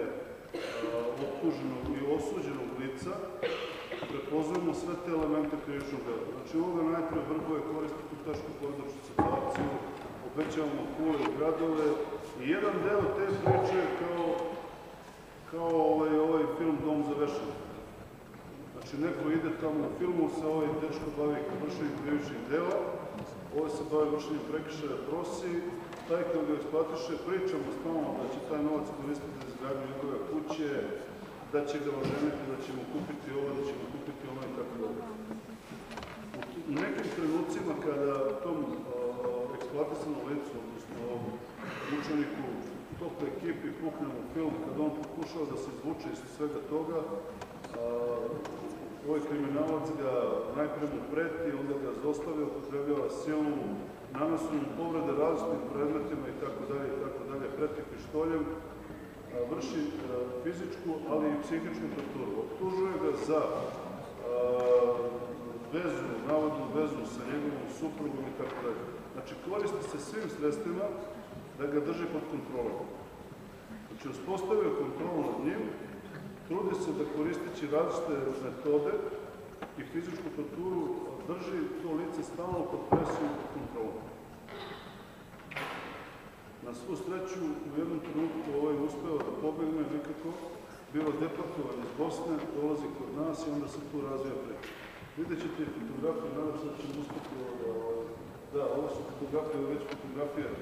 optuženog i osuđenog lica prepoznamo sve te elemente krivičnog dela. Znači ovoga najprej vrhove koristiti u tešku područnu situaciju, obećavamo kule i gradove i jedan deo te priče je kao ovaj film Dom za vešanje. Znači neko ide tamo u filmu sa ovim teško bavi vršenjem krivičnih dela, ovaj se bavi vršenjem prekršaja prosi, taj koji ga eksploatiše pričamo stalno da će taj novac koristiti za izgradnju njegove kuće, da će ga oženiti, da će mu kupiti ovo, da će mu kupiti ono i tako dalje. U nekim trenucima kada tom eksploatisanom licu, odnosno učeniku tople ekipi puknemo film, kada on pokušao da se izvuče iz svega toga, ovaj kriminalac ga najprej mu preti, onda ga zlostavlja, upotrebljava silu, nanosi mu povrede različitim predmetima i tako dalje i tako dalje, preti pištoljem, vrši fizičku, ali i psihičku torturu. Optužuje ga za vezu, navodnu vezu sa njegovom suprugom i tako dalje. Znači, koristi se svim sredstvima da ga drži pod kontrolom. Znači, uspostavio kontrolu nad njim, trudi se da koristići različite metode i fizičku torturu drži to lice stalno pod presijom pod kontrolom. Na svu sreću, u jednom trenutku ovaj uspeo da pobegne nikako, bilo deportovan iz Bosne, dolazi kod nas i onda se tu razvija priča. Vidjet ćete i fotografije, nadam se da ćemo uspjeti, da, ovo su fotografije, već fotografije. A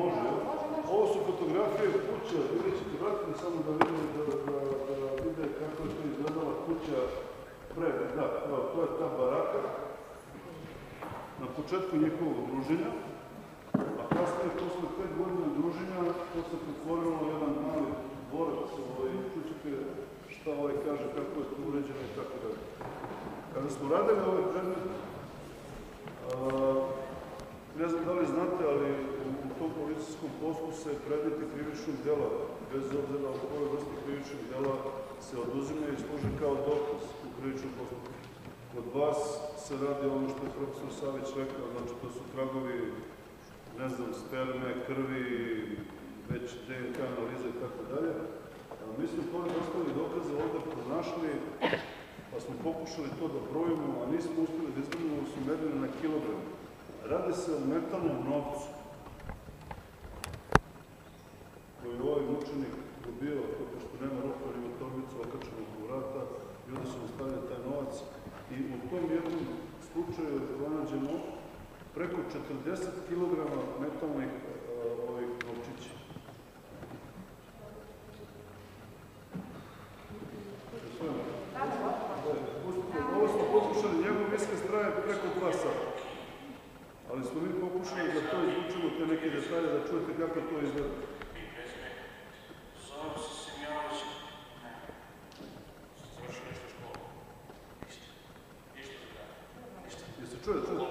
može, ja? Ovo su fotografije kuća, vidjet ćete, vratim samo da vidim da vide kako je to izgledala kuća pre, da, to je ta baraka. Na početku njihovog druženja, a kasnije, posle pet godina druženja, to se pretvorilo u jedan mali dvorac, čućete šta ovaj kaže, kako je to uređeno i tako dalje. Kada smo radili ovaj predmet, ne znam da li znate, ali u tom policijskom poslu se predmeti krivičnog dela, bez obzira na koje vrste krivičnog dela, se oduzima i služi kao dokaz u krivičnom postupku. Kod vas se radi ono što je profesor Savić rekao, znači to su tragovi, ne znam, sperme, krvi, već D N K analize i tako dalje. Mi smo pored ostalih dokaza ovde pronašli, pa smo pokušali to da brojimo, a nismo uspeli da izmerimo, su merili na kilogram. Radi se o metalnom novcu koji je ovaj mučenik dobio, pošto nema rupa ili torbicu okačenog u vrata, ljudi su ostavili taj novac. I u tom jednom slučaju je pronađeno preko četrdeset kilograma metalnih novčića. Ovo smo poslušali njegov pokušali da to izvučemo, te neke detalje, da čujete kako to izgleda. Jeste čuje, čuje?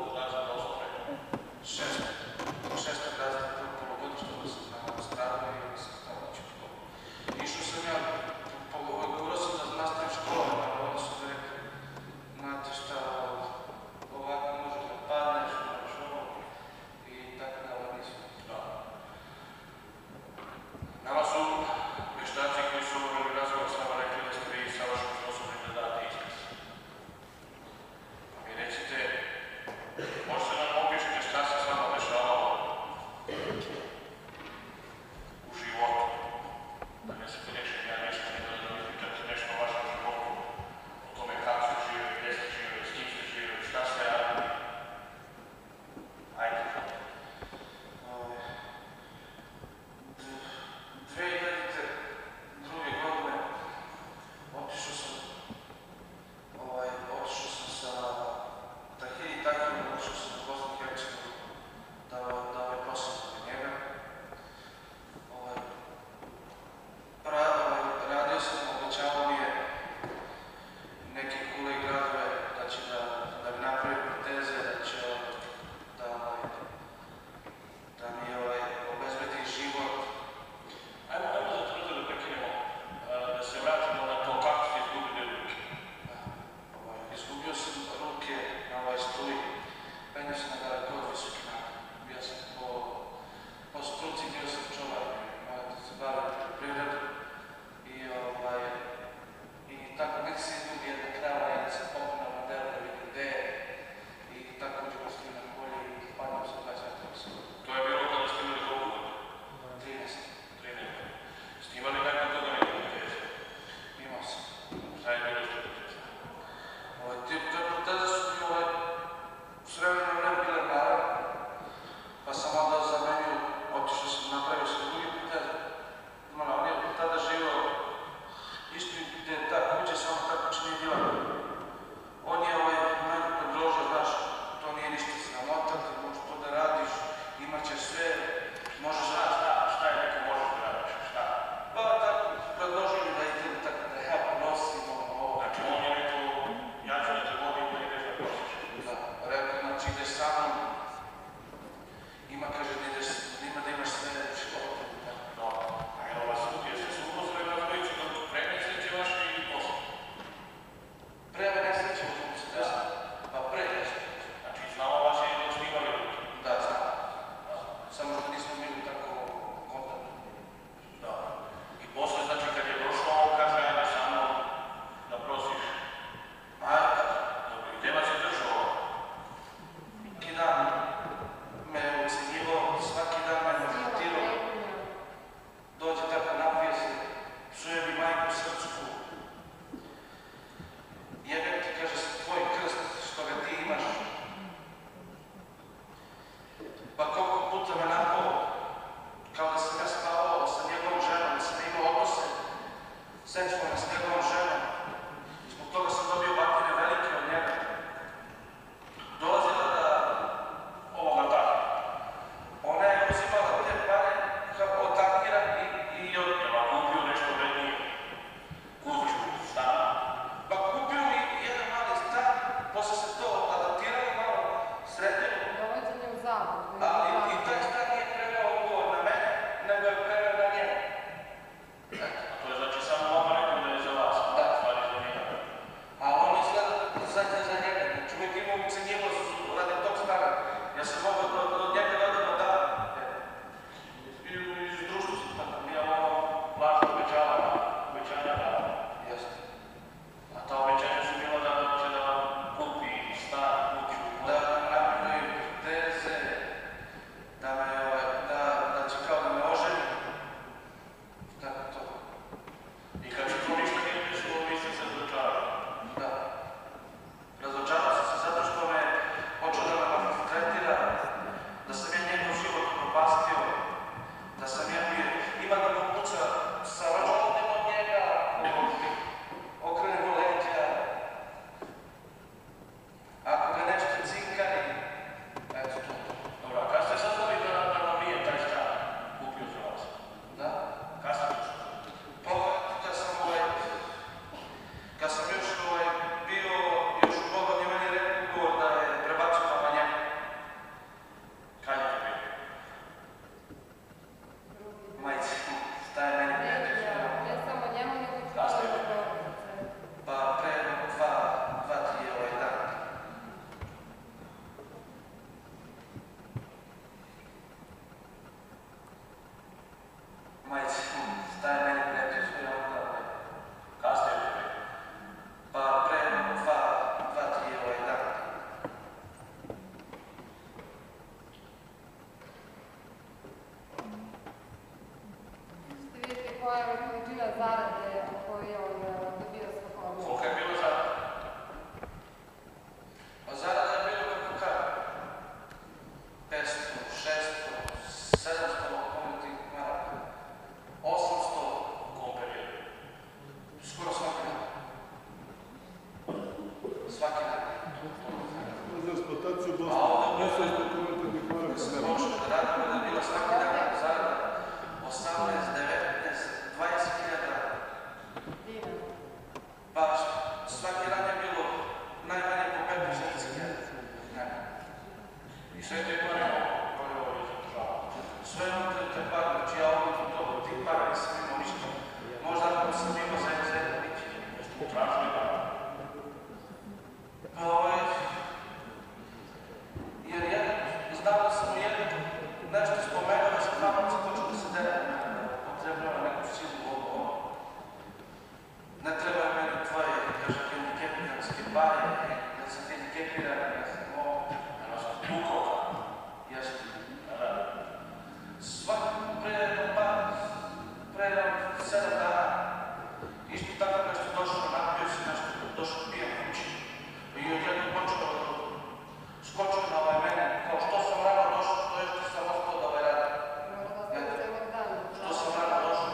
Yeah. eksploataciju Bosne, nisu eksploatirali maraka. Se može da radimo da bilo svaki dan zajedno osamnaest, devetnaest, dvadeset hiljada. Pa svaki dan je bilo najmanje po petnaest hiljada. I sve te pare, sve nam te pare, znači ja ovdje to, ti pare ne sam imao ništa. Možda ako sam imao zajedno zajedno biti. Tražni pare. Pa ovo je... Jer ja znao sam u jednom nešto spomenuo da sam znao da se točno da se dele potrebno neku silu ovo. Ne treba meni tvoje, kažem, indikepiranske baje, da sam indikepiran, da sam ovo, da sam tukova. Jeste. Svaki prejedno par, prejedno sedam dana, isto tako nešto došlo, napio se nešto, došlo pijem kući. I odjedno počeo skočio na ovaj mene, kao što sam rano došao, što je što sam ostao da ovaj radim. Što sam rano došao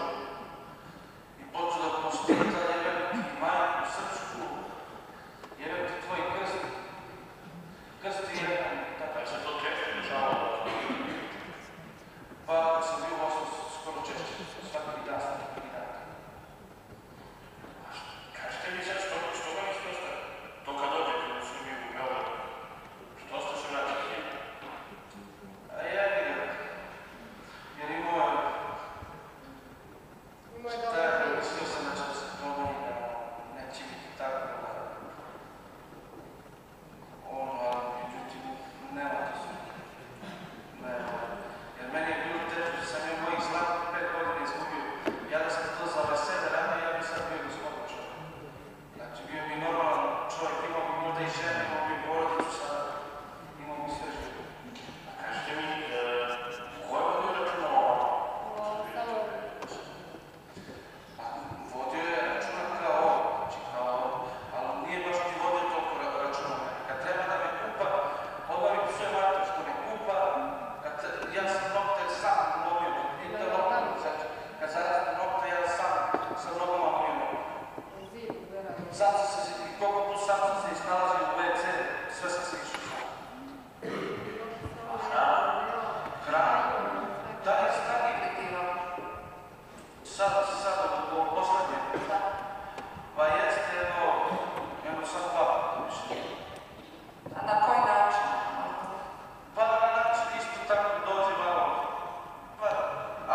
i počeo da postiti za jebem ti majku srpsku, jebem ti tvoj krst, krst i jebem. Tako se to češće dešava. Pa sam bio osam skoro češće, svaki dan, svaki dan. Kažete mi sad što ga mi sprosta? To kad odete u Srbiju, u Beogradu, što ste se vratili? A ja ne gledam. Jer imao je... Šta je, mislio sam da će se promeni, da neće biti tako. Ono, ali međutim, nema da su. Jer meni je bilo teško, da sam imao mojih zlatnih pet godina izgubio. Ja da sam to za vas sebe rano, ja bi sad bio gospodin čovjek. Znači, bio bi normalan čovjek, imao bi možda i žene, imao bi porodicu sada, imao bi sve živo. A kažete mi, koja je vodio računa ovo? Vodio je računa kao ovo, znači kao ovo, ali nije baš ti vodio toliko računa. Kad treba da me kupa, obavim sve vato što me kupa, ja sam nokte sam lovio, nije da lovim, znači, kad zarazim nokte, ja sam, sam nogama lovio nokte. Sad sam se zidili, koliko put sam sam se iznalazio u ve ce, sve sam se išao sam. Hrana. Da li stani? Sad, sad, ovo poslednje. Pa jeste jedno, jedno sam pao, više. A na koji način? Pa na način isto tako dođe malo. Pa,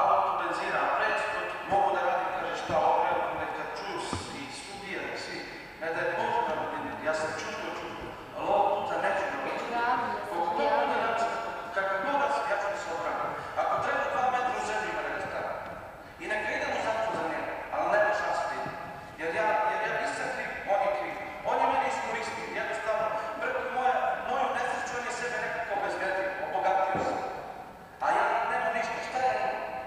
auto benzina, predstvo, mogu da radim, kaže šta oprema, neka čuju i studije, svi. Ne da je Božu da radim, ja sam čutio, čutio, ali ovog puta neću da radim. Kako to bude način, kako god da se ja ću se oprema. Ako treba dva metra u zemlji, neka stane. I neka idemo zato za njega, ali nema šansa da idem. Jer ja nisam kriv, on je kriv. On je meni iskoristio, jednostavno, preko moju nesreću on je sebe nekako obezbedio, obogatio se. A ja nema ništa, šta je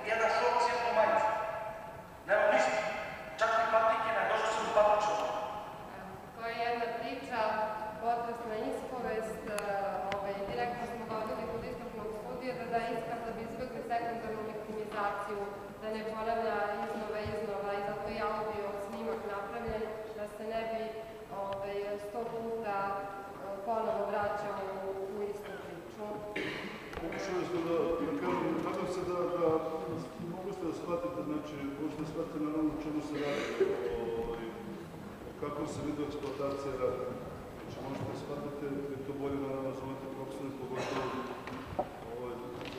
jedan šovac je po majicu? Nema ništa, čak i patikina, došao sam u papučama. To je jedna priča, odnosna ispovest, direktno smo dođeli kod istoknog studija da da iskaz da bi izbjegli sekundarnu viktimizaciju, da ne ponavlja iznova iznova i zato je audio snimak napravljen, da se ne bi sto puta ponovo vraćao u istu priču. Pokušali smo da, da kažem, nadam se da mogu ste da shvatite, znači, možete da shvatite naravno o čemu se radi, o kakvom se vidu eksploatacije radi. Znači, možete da shvatite, vi to bolje naravno zovete profesionalni, pogotovo,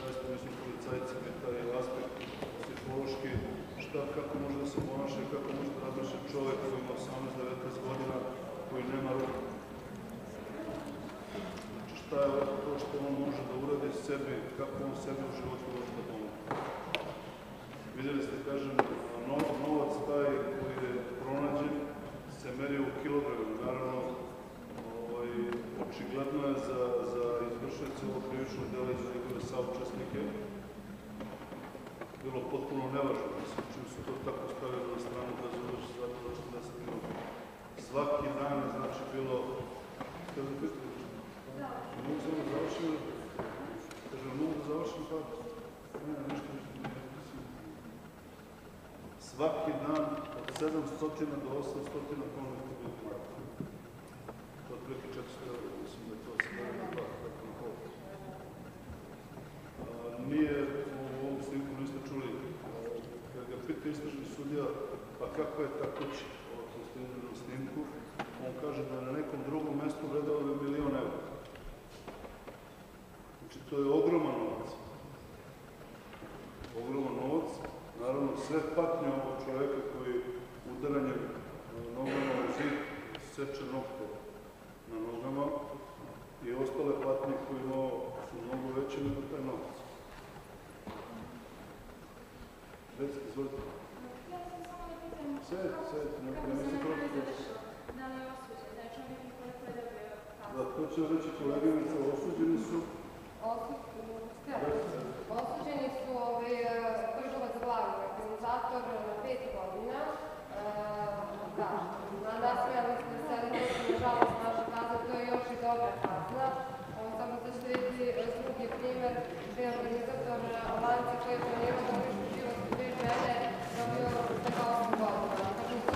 zaista mislim policajci, mi taj aspekt psihološki, šta, kako može da se ponaše, kako može da razmišlja čovek koji ima osamnaest, devetnaest godina, koji nema ruku. Znači šta je to što on može da uradi sebi, kako on sebi u životu može da pomoći. Videli ste, kažem, novac taj koji je pronađen se merio u kilograma. Naravno, očigledno je za izvršenje ovog krivičnog dela i za njegove saučesnike bilo potpuno nevažno. Čim su to tako stavili na stranu da su došli zato da što da se bilo. Svaki dan je znači bilo... Kažem, mogu samo završiti? Kažem, mogu da završim pa? Ne, nešto nešto ne mislim. Svaki dan od sedamsto do osamsto konvertibilnih maraka. To je preko četiristo eura, mislim da je to osamsto eura. kako je ta kuća, ovo sam slijedio na snimku, on kaže da je na nekom drugom mestu vredela da je milion evra. Znači, to je ogroman novac. Ogroman novac, naravno sve patnje ovog čoveka koji udaranjem nogama u zid seče nokte na nogama i ostale patnje koje su mnogo veće nego taj novac. Recite, izvolite. Sedi, sedi, ne misli protiv. Da li je osuđen? Da je čovjek koliko je dobio kaznu? Da, to će reći koleginica, osuđeni su... Osuđeni su Pržovac Blago, organizator na pet godina. Da, nadasme, ja mislim da se nažalost naša kazna, to je još i dobra kazna. Samo da ćete vidjeti drugi primer, gdje je organizator Alanci koji je planirao da prišli život u dvije žene, dobio za osam godina.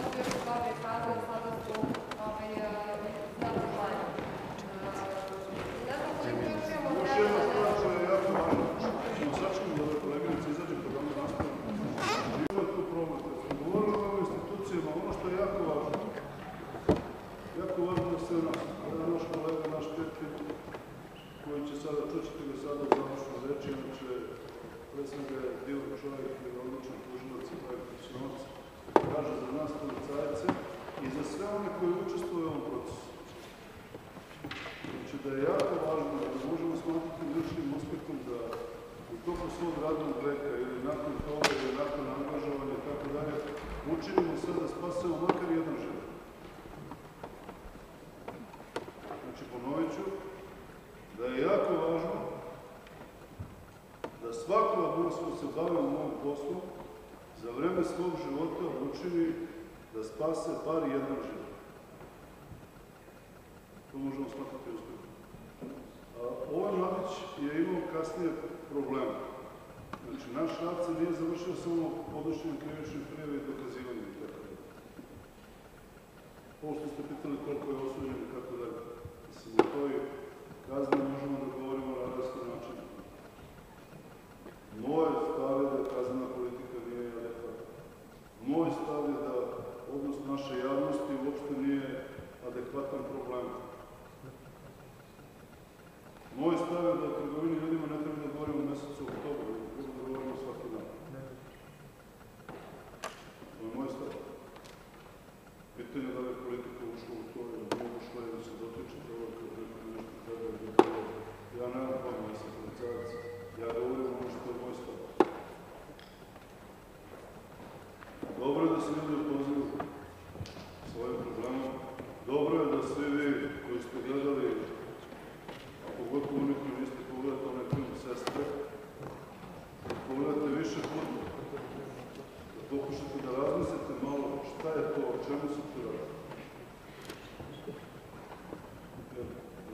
Tako da su još dobre kazne, sada su znatno manje. Ne znam koliko još imamo vremena. Još jedna stvar je jako važna. Sad ćemo da je koleginici izađe kada vam nastavimo. Živo je tu problem. Kad smo govorili o institucijama, ono što je jako važno, jako važno da se nas, da je naš kolega, naš prijatelj, koji će sada, čućete ga sada u završnoj reči, inače, predstavno da je divan čovjek i odličan tužilac i profesionalac, kaže za nas policajce i za sve one koji učestvuju u ovom procesu. Znači da je jako važno da možemo smatrati ličnim uspjehom da u toku svog radnog veka ili nakon toga ili nakon angažovanja i tako dalje, učinimo sve da spasemo makar jedan život. Znači ponovit ću da je jako važno da svako od nas koji se bave u ovom poslu za vreme svog života učini da spase bar jedan život. To možemo smatrati uspjehom. Ovaj mladić je imao kasnije problema. Znači, naš rad se nije završio samo podnošenjem krivične prijave i dokazivanje i tako dalje. Ovo što ste pitali koliko je osuđen i kako dalje. Mislim, za koji kazne možemo da govorimo na različite načine. Moj stav je da kaznena politika nije adekvatna. Moj stav je da odnos naše javnosti uopšte nije adekvatan problem. Moj stav je da o trgovini ljudima ne treba da govorimo u mesecu oktobra, da govorimo svaki dan. To je moj stav. Pitanje da li je politika ušla u to, ili nije ušla, ili se dotiče toga kada je nešto treba da govorimo. Ja nemam pojma, ja sam policajac, ja govorim ono što je moj stav. Dobro je da se ljudi upoznaju svojim problemom, dobro je da svi vi koji ste gledali, pogotovo oni koji niste pogledati onaj film Sestre, pogledate više puta, da pokušate da razmislite malo šta je to, o čemu se tu radi.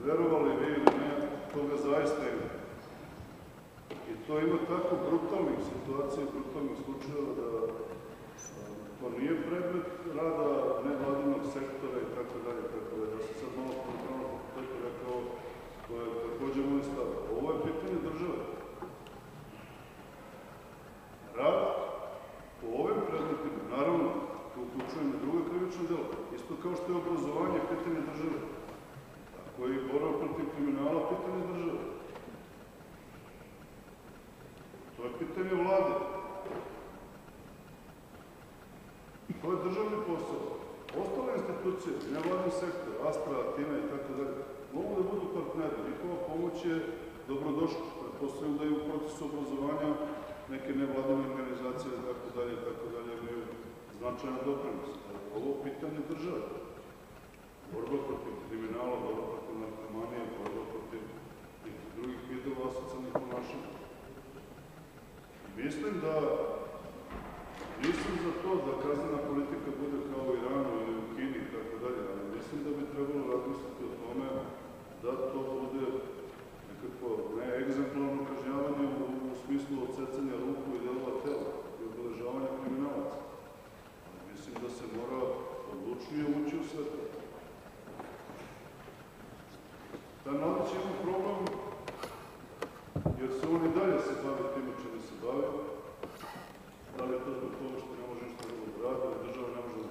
Verovali vi ili ne, toga zaista ima. I to ima tako brutalnih situacija i brutalnih slučajeva da to nije predmet rada nevladinog sektora i tako dalje, tako da sam sad malo programa fakultetu rekao to je također moj stav. Ovo je pitanje države. Rad po ovim predmetima, naravno, tu uključujemo druga krivična dela, isto kao što je obrazovanje pitanje države, tako je i borba protiv kriminala pitanje države. To je pitanje vlade. To je državni posao. Ostale institucije, nevladni sektor, Astra, Atina i tako dalje, mogu da budu partneri. Njihova pomoć je dobrodošla. Pretpostavljam da je u procesu obrazovanja neke nevladine organizacije i tako dalje i tako dalje imaju značajan doprinos. Ovo je pitanje države. Borba protiv kriminala, borba protiv narkomanije, borba protiv drugih vidova asocijalnih ponašanja. Mislim da nisam za to da kaznena politika bude kao u Iranu ili u Kini i tako dalje, ali mislim da bi trebalo razmisliti o tome da to bude nekako neegzemplarno kažnjavanje u smislu odsecanja ruku i delova tela i obeležavanja kriminalaca. Mislim da se mora odlučnije ući u sve to. Ta mladić ima problem jer se on i dalje se bavi time čime se bavi. Da li je to zbog toga što ne može ništa drugo da radi, da država ne može da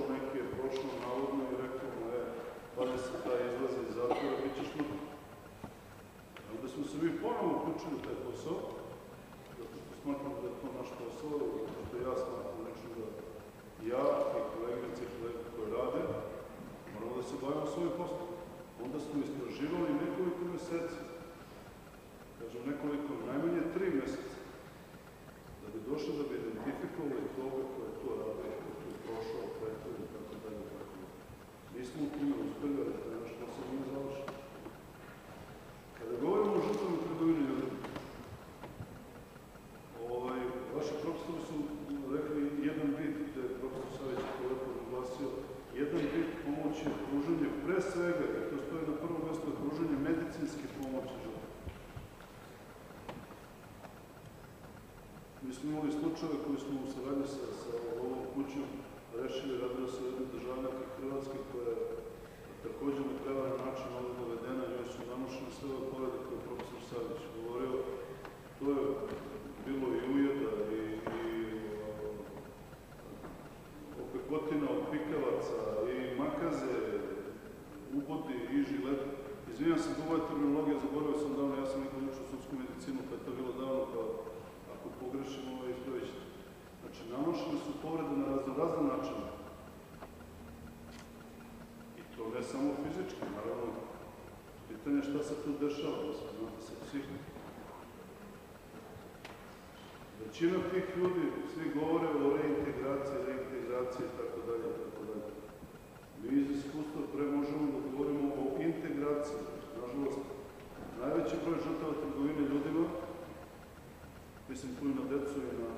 došao neki je prošlo navodno i rekao mu je, bade se taj izlaze iz zatvora, bit ćeš mrtvo. Ali da smo se mi ponovno uključili u taj posao, zato što smatram da je to naš posao, zato što ja smatram lično da ja i kolegice i kolege koje rade, moramo da se bavimo svoj posao. Onda smo istraživali nekoliko meseci, kažem nekoliko, najmanje tri meseca, da bi došli da bi identifikovali toga koje to rade, koje je prošao, pretao i tako dalje. Nismo u time uspeli, ali to je naš posao nije završeno. Kada govorimo o žrtvama i trgovini ljudima, vaši profesori su rekli jedan vid, gde je profesor Savić kolega naglasio, jedan vid pomoći je pružanje, pre svega, jer to stoje na prvom mestu, je pružanje medicinske pomoći žrtva. Mi smo imali slučajeve koji smo u saradnji sa ovom kućom rešili, radila se jedna državljaka Hrvatske koja je također na pravi način ovdje dovedena, njoj su nanošene sve ove povrede koje je profesor Savić govorio. To je bilo i ujeda i opekotina od pikavaca i makaze, uboti i žilete. Izvinjam se, ovo je terminologija, zaboravio sam davno, ja sam nekada učio srpsku medicinu, pa je to bilo davno, pa ako pogrešim ovo je ispravićete. Znači, nanošene su povrede na raznorazne načine. I to ne samo fizički, naravno. Pitanje je šta se tu dešava, da se znate sa psihikom. Većina tih ljudi, svi govore o reintegraciji, reintegraciji i tako dalje, tako dalje. Mi iz iskustva pre možemo da govorimo o integraciji. Nažalost, najveći broj žrtava trgovine ljudima, mislim tu i na decu i na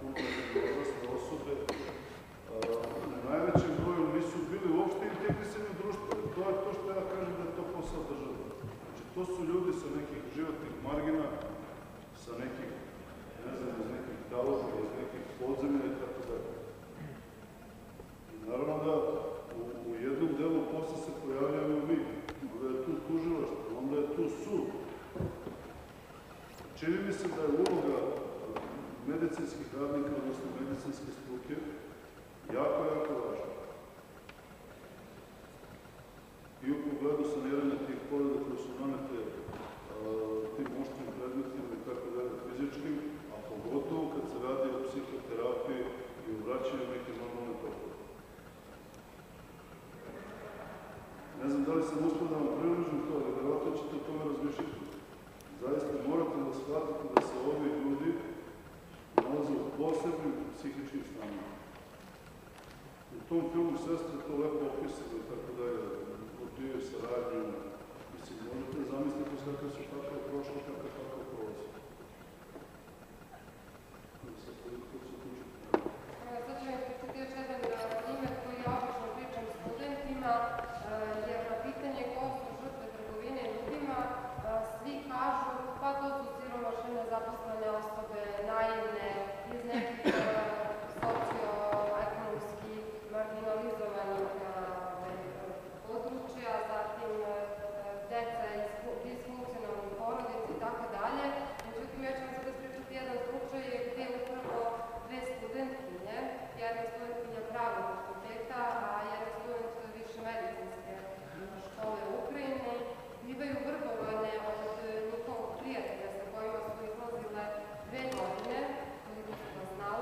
punoletne odrasle osobe, u najvećem broju nisu bili uopšte integrisani u društvu. To je to što ja kažem da je to posao države. Znači, to su ljudi sa nekih životnih margina, sa nekih ne znam, iz nekih taloga, iz nekih podzemlja i tako dalje. I naravno da u jednom delu posla se pojavljamo mi, onda je tu tužilaštvo, onda je tu sud. Čini mi se da je uloga medicinskih radnika, odnosno medicinske struke, jako, jako važna. I u pogledu saniranja tih povreda koje su nanete tim oštrim predmetima i tako dalje fizičkim, a pogotovo kad se radi o psihoterapiji i u vraćanju neke normalne tokove. Ne znam da li sam uspio da vam približim to, ali verovatno ćete o tome razmišljati. Zaista morate da shvatite da se ovi ljudi nalaze u posebnim psihičkim stanima. U tom filmu Sestre to lepo opisano i tako dalje, u tijoj saradnju. Mislim, možete zamisliti sve kada su tako prošli, kako tako prolazi. Sad ću mi pitati još jedan ime koji ja obično pričam studentima, jer na pitanje ko su žrtve trgovine ljudima, svi kažu pa to su siromašne, zaposlene osobe, naivne, iz nekih socioekonomski marginalizovanih područja, zatim deca iz funkcionalnih porodica i tako dalje. Međutim, ja ću vam sada spričati jedan slučaj gdje je upravo dve studentkinje, jedna studentkinja pravnog fakulteta, a jedna student više medicinske škole u Ukrajini, bivaju vrbovane od njihovog prijatelja sa kojima su izlazile dve godine, koliko su ga znali,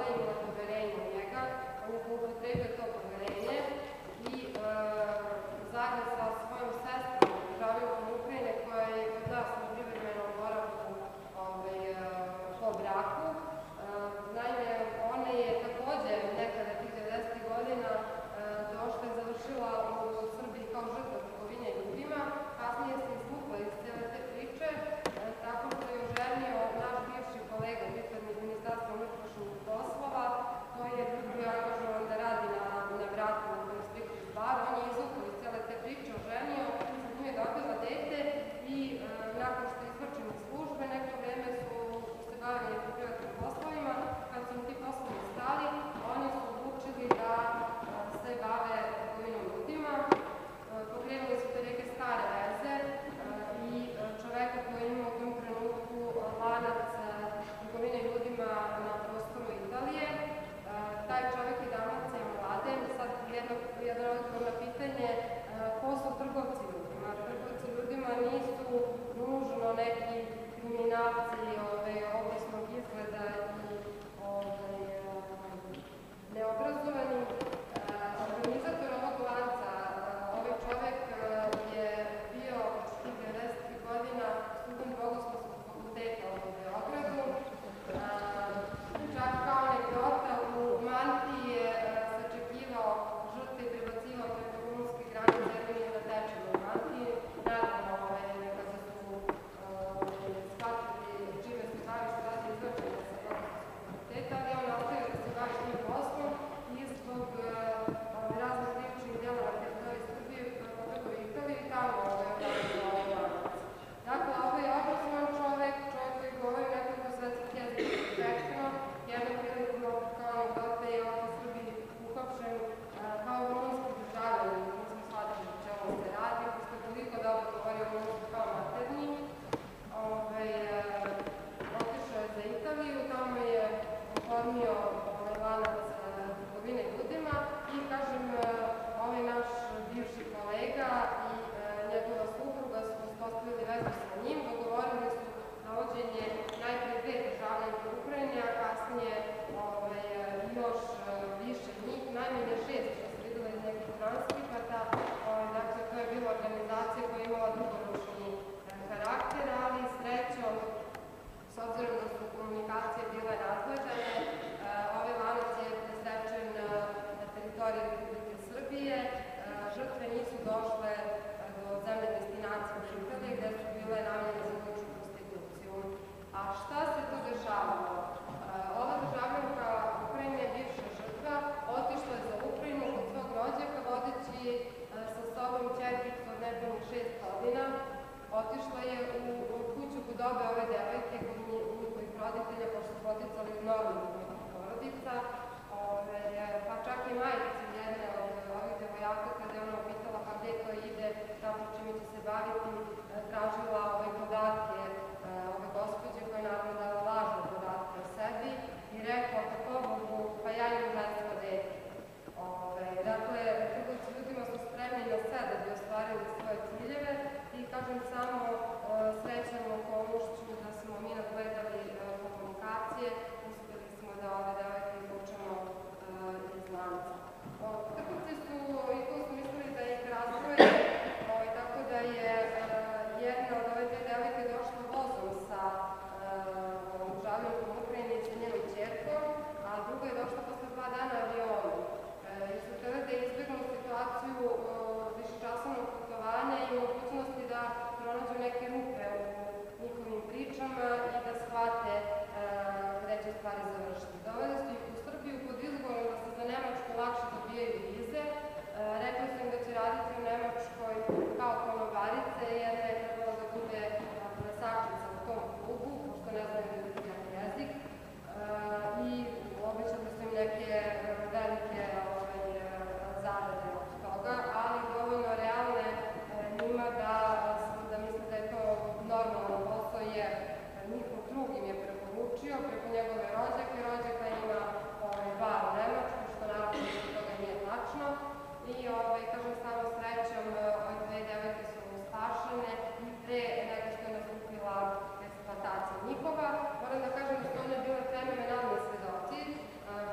moram da kažem da su one bile fenomenalni svedoci,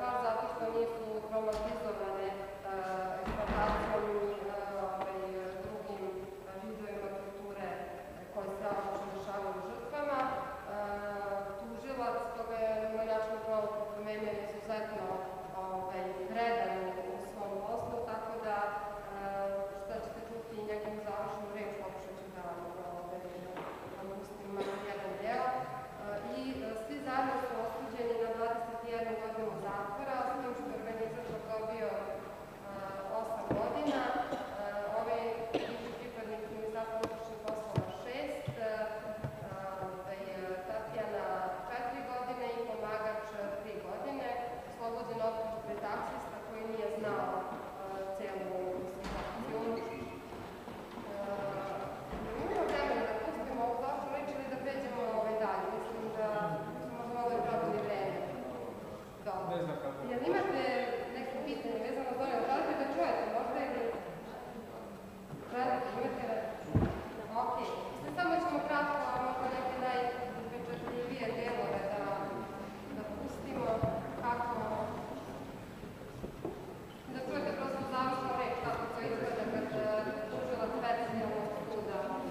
baš zato što nisu traumatizovane eksploatacijom i drugim vidovima torture koji strašno dešavaju žrtvama. Tužilac toga je Marjačko pravo promenio izuzetno predan u svom poslu, tako da šta ćete čuti nekom završnu reč, pokušat ću da vam pustim jedan deo. I svi zajedno su osuđeni na dvadeset jednu godinu zatvora, s tim što je organizator dobio osam godina, ovaj bivši pripadnik Ministarstva unutrašnjih poslova šest, Tatjana četiri godine i pomagač tri godine, oslobođen otpušten taksista koji nije znao celu situaciju. Imamo vremena da pustimo ovu završnu reč ili da pređemo dalje, mislim da smo možda mogli probili vreme. Jel imate neke pitanje vezano za ovo? Želite da čujete možda ili... Želite, imate reći? Ok, mislim samo ćemo kratko, a možda neke najupečatljivije delove da pustimo kako... Da čujete prosto završnu reč kako to izgleda kad tužila specijalno od suda o ove...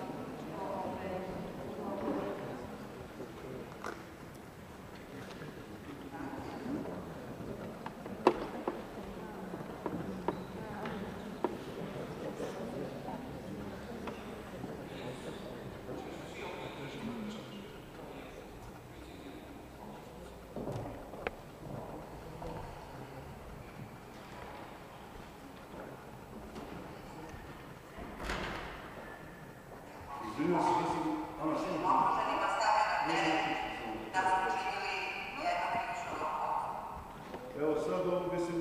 Evo sad ovo, mislim,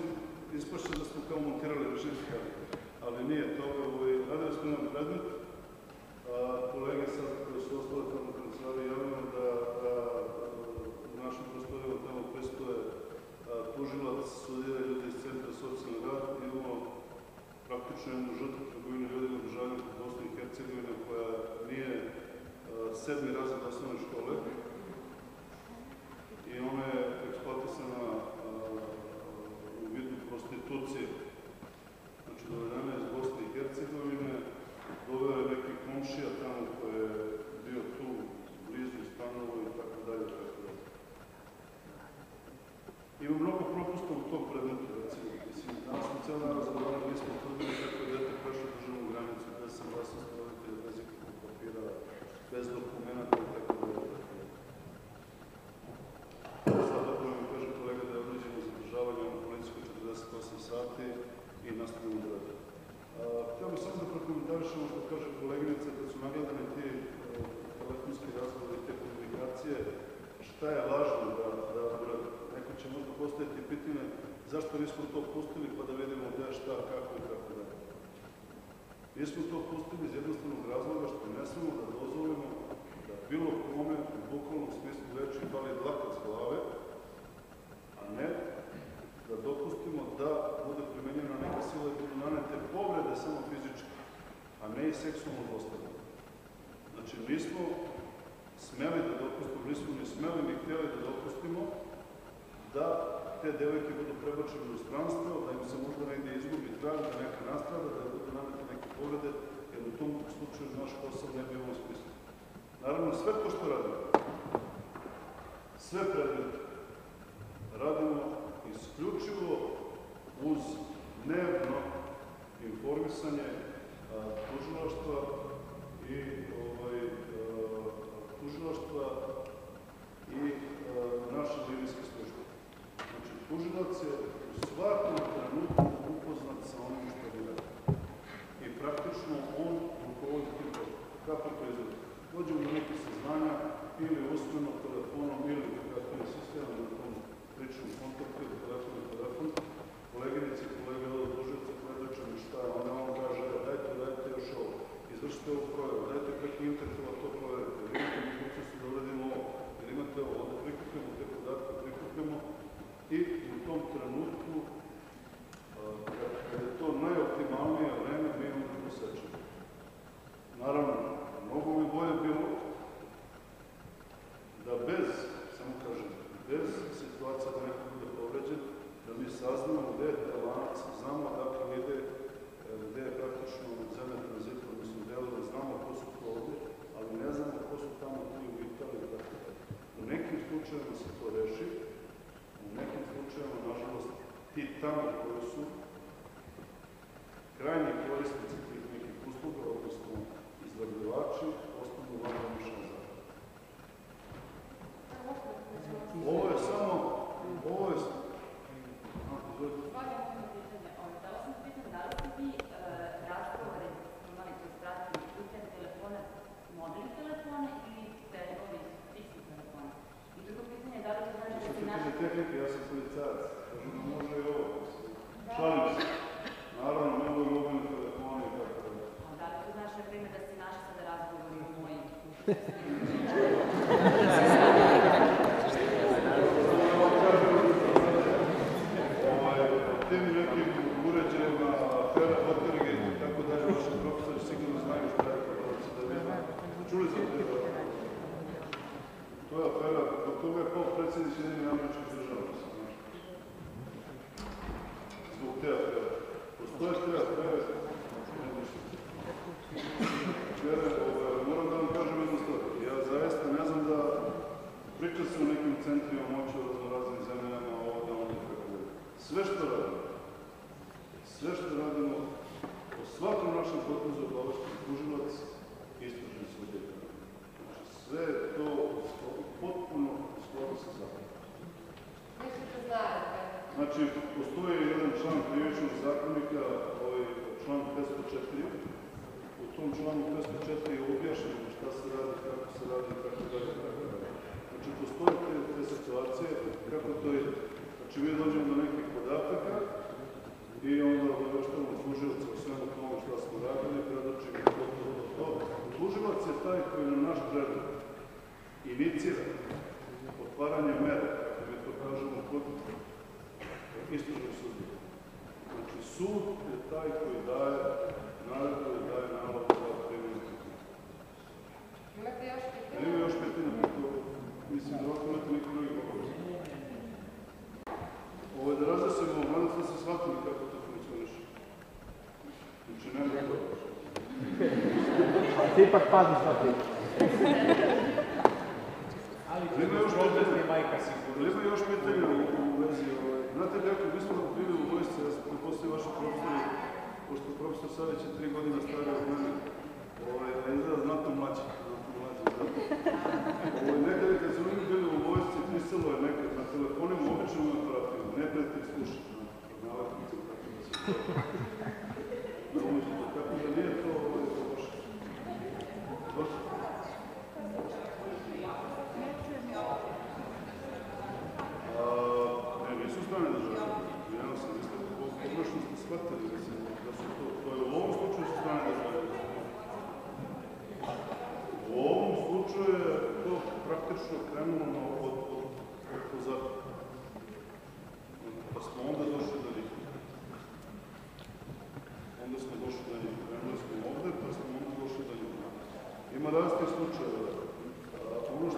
ispošće da smo kao montirali režimke, ali nije to. Radili smo jedan predmet, kolege sad koji su ostale kao na kancelariji javljamo da u našem prostoru tamo pristoje tužilac, sudija, ljudi iz Centra socijalni rad. Imamo praktično jednu žrtvu trgovinu ljudima državljena u Bosni i Hercegovine koja nije sedmi razred osnovne škole i ona je eksploatisana u vidu prostitucije. Znači, dovedena je iz Bosne i Hercegovine, doveo je neki komšija tamo koji je bio tu blizu stanovo i tako dalje. Ima mnogo propusta u tom predmetu, recimo. Danas smo cijel narod zgovarali, mi smo tvrdili kako je dete prešlo državnu granicu, bez saglasnosti roditelja, bez ikakvog papira, bez dokumenta i tako dalje. Sada ako mi kaže kolega da je određeno zadržavanje na policijskoj četrdeset osam sati i nastavljamo da radi. Htio bih samo da prokomentarišemo što kaže koleginica, da su nagledane ti telefonski razgovori i te komunikacije, šta je važno da uradi. Neko će možda postaviti pitanje zašto nismo to pustili pa da vidimo gde, šta, kako i kako da. Nismo to pustili iz jednostavnog razloga što ne smemo da dozvolimo da bilo kome u bukvalnom smislu reči pali dlaka s glave, a ne da dopustimo da bude primenjena neka sila i budu nanete povrede samo fizičke, a ne i seksualno zlostavljanje. Znači nismo smeli da dopustimo, nismo ni smeli ni htjeli da dopustimo da te devojke budu prebačene u stranstvo, da im se možda negdje izgubi trag, da neka nastrada, da budu nanete neke povrede, jer u tom slučaju naš posao ne bi u ovom smislu. Naravno, sve to što radimo, sve predmete, radimo isključivo uz dnevno informisanje tužilaštva i tužilaštva i naše linijske službe. Znači, tužilac je u svakom trenutku upoznat sa onim što je bilo. I praktično on rukovodi tim poslom. Kako to izgleda? Dođemo do nekih saznanja ili usmeno telefonom ili nekakvim sistemom na tom pričnom kontaktu ili telefon i telefon. Koleginici i kolege od tužioca predoče mi šta je, onda on kaže dajte, dajte još ovo, izvršite ovu proveru, dajte preko Interpola to proverite, vidite mi procesu da uradimo ovo, jer imate ovo, onda prikupljamo te podatke, prikupljamo i u tom trenutku, kada je to najoptimalnije vreme, mi imamo to sećanje. Naravno, mnogo bi bolje bilo da bez, samo kamere koje su krajnji korisnici tih nekih usluga, odnosno izrabljivači, ostanu vama mišljena zavrata. Ovo je samo, ovo je... Hvala vam na pitanje. Dala sam pitanje, da li ste vi razgovore imali kroz pratnje putem telefona, mobilnih telefona ili telefona, fiksnih telefona? I drugo pitanje je da li to znači da ti naši... Što se tiče tehnike, ja sam policarac. Kažu nam može i ovo. Šalim se. Naravno, mnogo je mobilnih telefona i tako da. A da li to znači, na primjer, da ste naši sada razgovori u mojim kućima? To je afera, do toga je pao predsjednik Sjedinjenih Američkih Država. Zbog te afere. Postoje te afere, ne ništa. Moram da vam kažem jednu stvar. Ja zaista ne znam da priča se u nekim centrima moći u raznoraznim zemljama, ovo da ono nekako. Sve što radimo, sve što radimo, o svakom našem potrezu obavešten tužilac i istražni sudija. Sve je to potpuno u skladu sa zakonom. Znači, postoji jedan član krivičnog zakonika, član petsto četiri. U tom članu petsto četiri je objašnjeno šta se radi, kako se radi, kako se radi, kako se radi. Znači, postoje te situacije, kako to je. Znači, mi dođemo do nekih podataka i onda obaveštavamo tužioca o svemu tomu šta smo radili, predočimo to, to, to, to. Tužilac je taj koji nam naš predlog inicira otvaranje mera, kako mi to kažemo, protiv istražnog sudija. Znači, sud je taj koji daje nalog, koji daje nalog za primjenu pitanja. Imate još pitanja? Ima još pitanja, mislim da ovako imate neki drugi pogled. Ovo je da razresimo, gledam sam se shvatili kako to funkcioniše. Znači, nema to. Ti ipak paziš na ti. Lema još pitanje u vezi. Znate ljako, mi smo bili u vojsci, ja sam poslije vašeg profesora, pošto profesor Savić je tri godina stara od mene, a izgleda znatno mlađa. Nekada kad su mi bili u vojsci, pisalo je nekad na telefonima, obično u aparatiju, ne preti slušaj. Tako da nije to loše. Ne, nisu strane države. Jedno sam mislio, pogrešno ste shvatili da su to, to je u ovom slučaju su strane države. U ovom slučaju je to praktično krenulo od pozadnje. Pa smo onda došli do njih. Onda smo došli do njih, onda smo ovde, pa smo onda došli do njih. Ima različitih slučajeva. Ono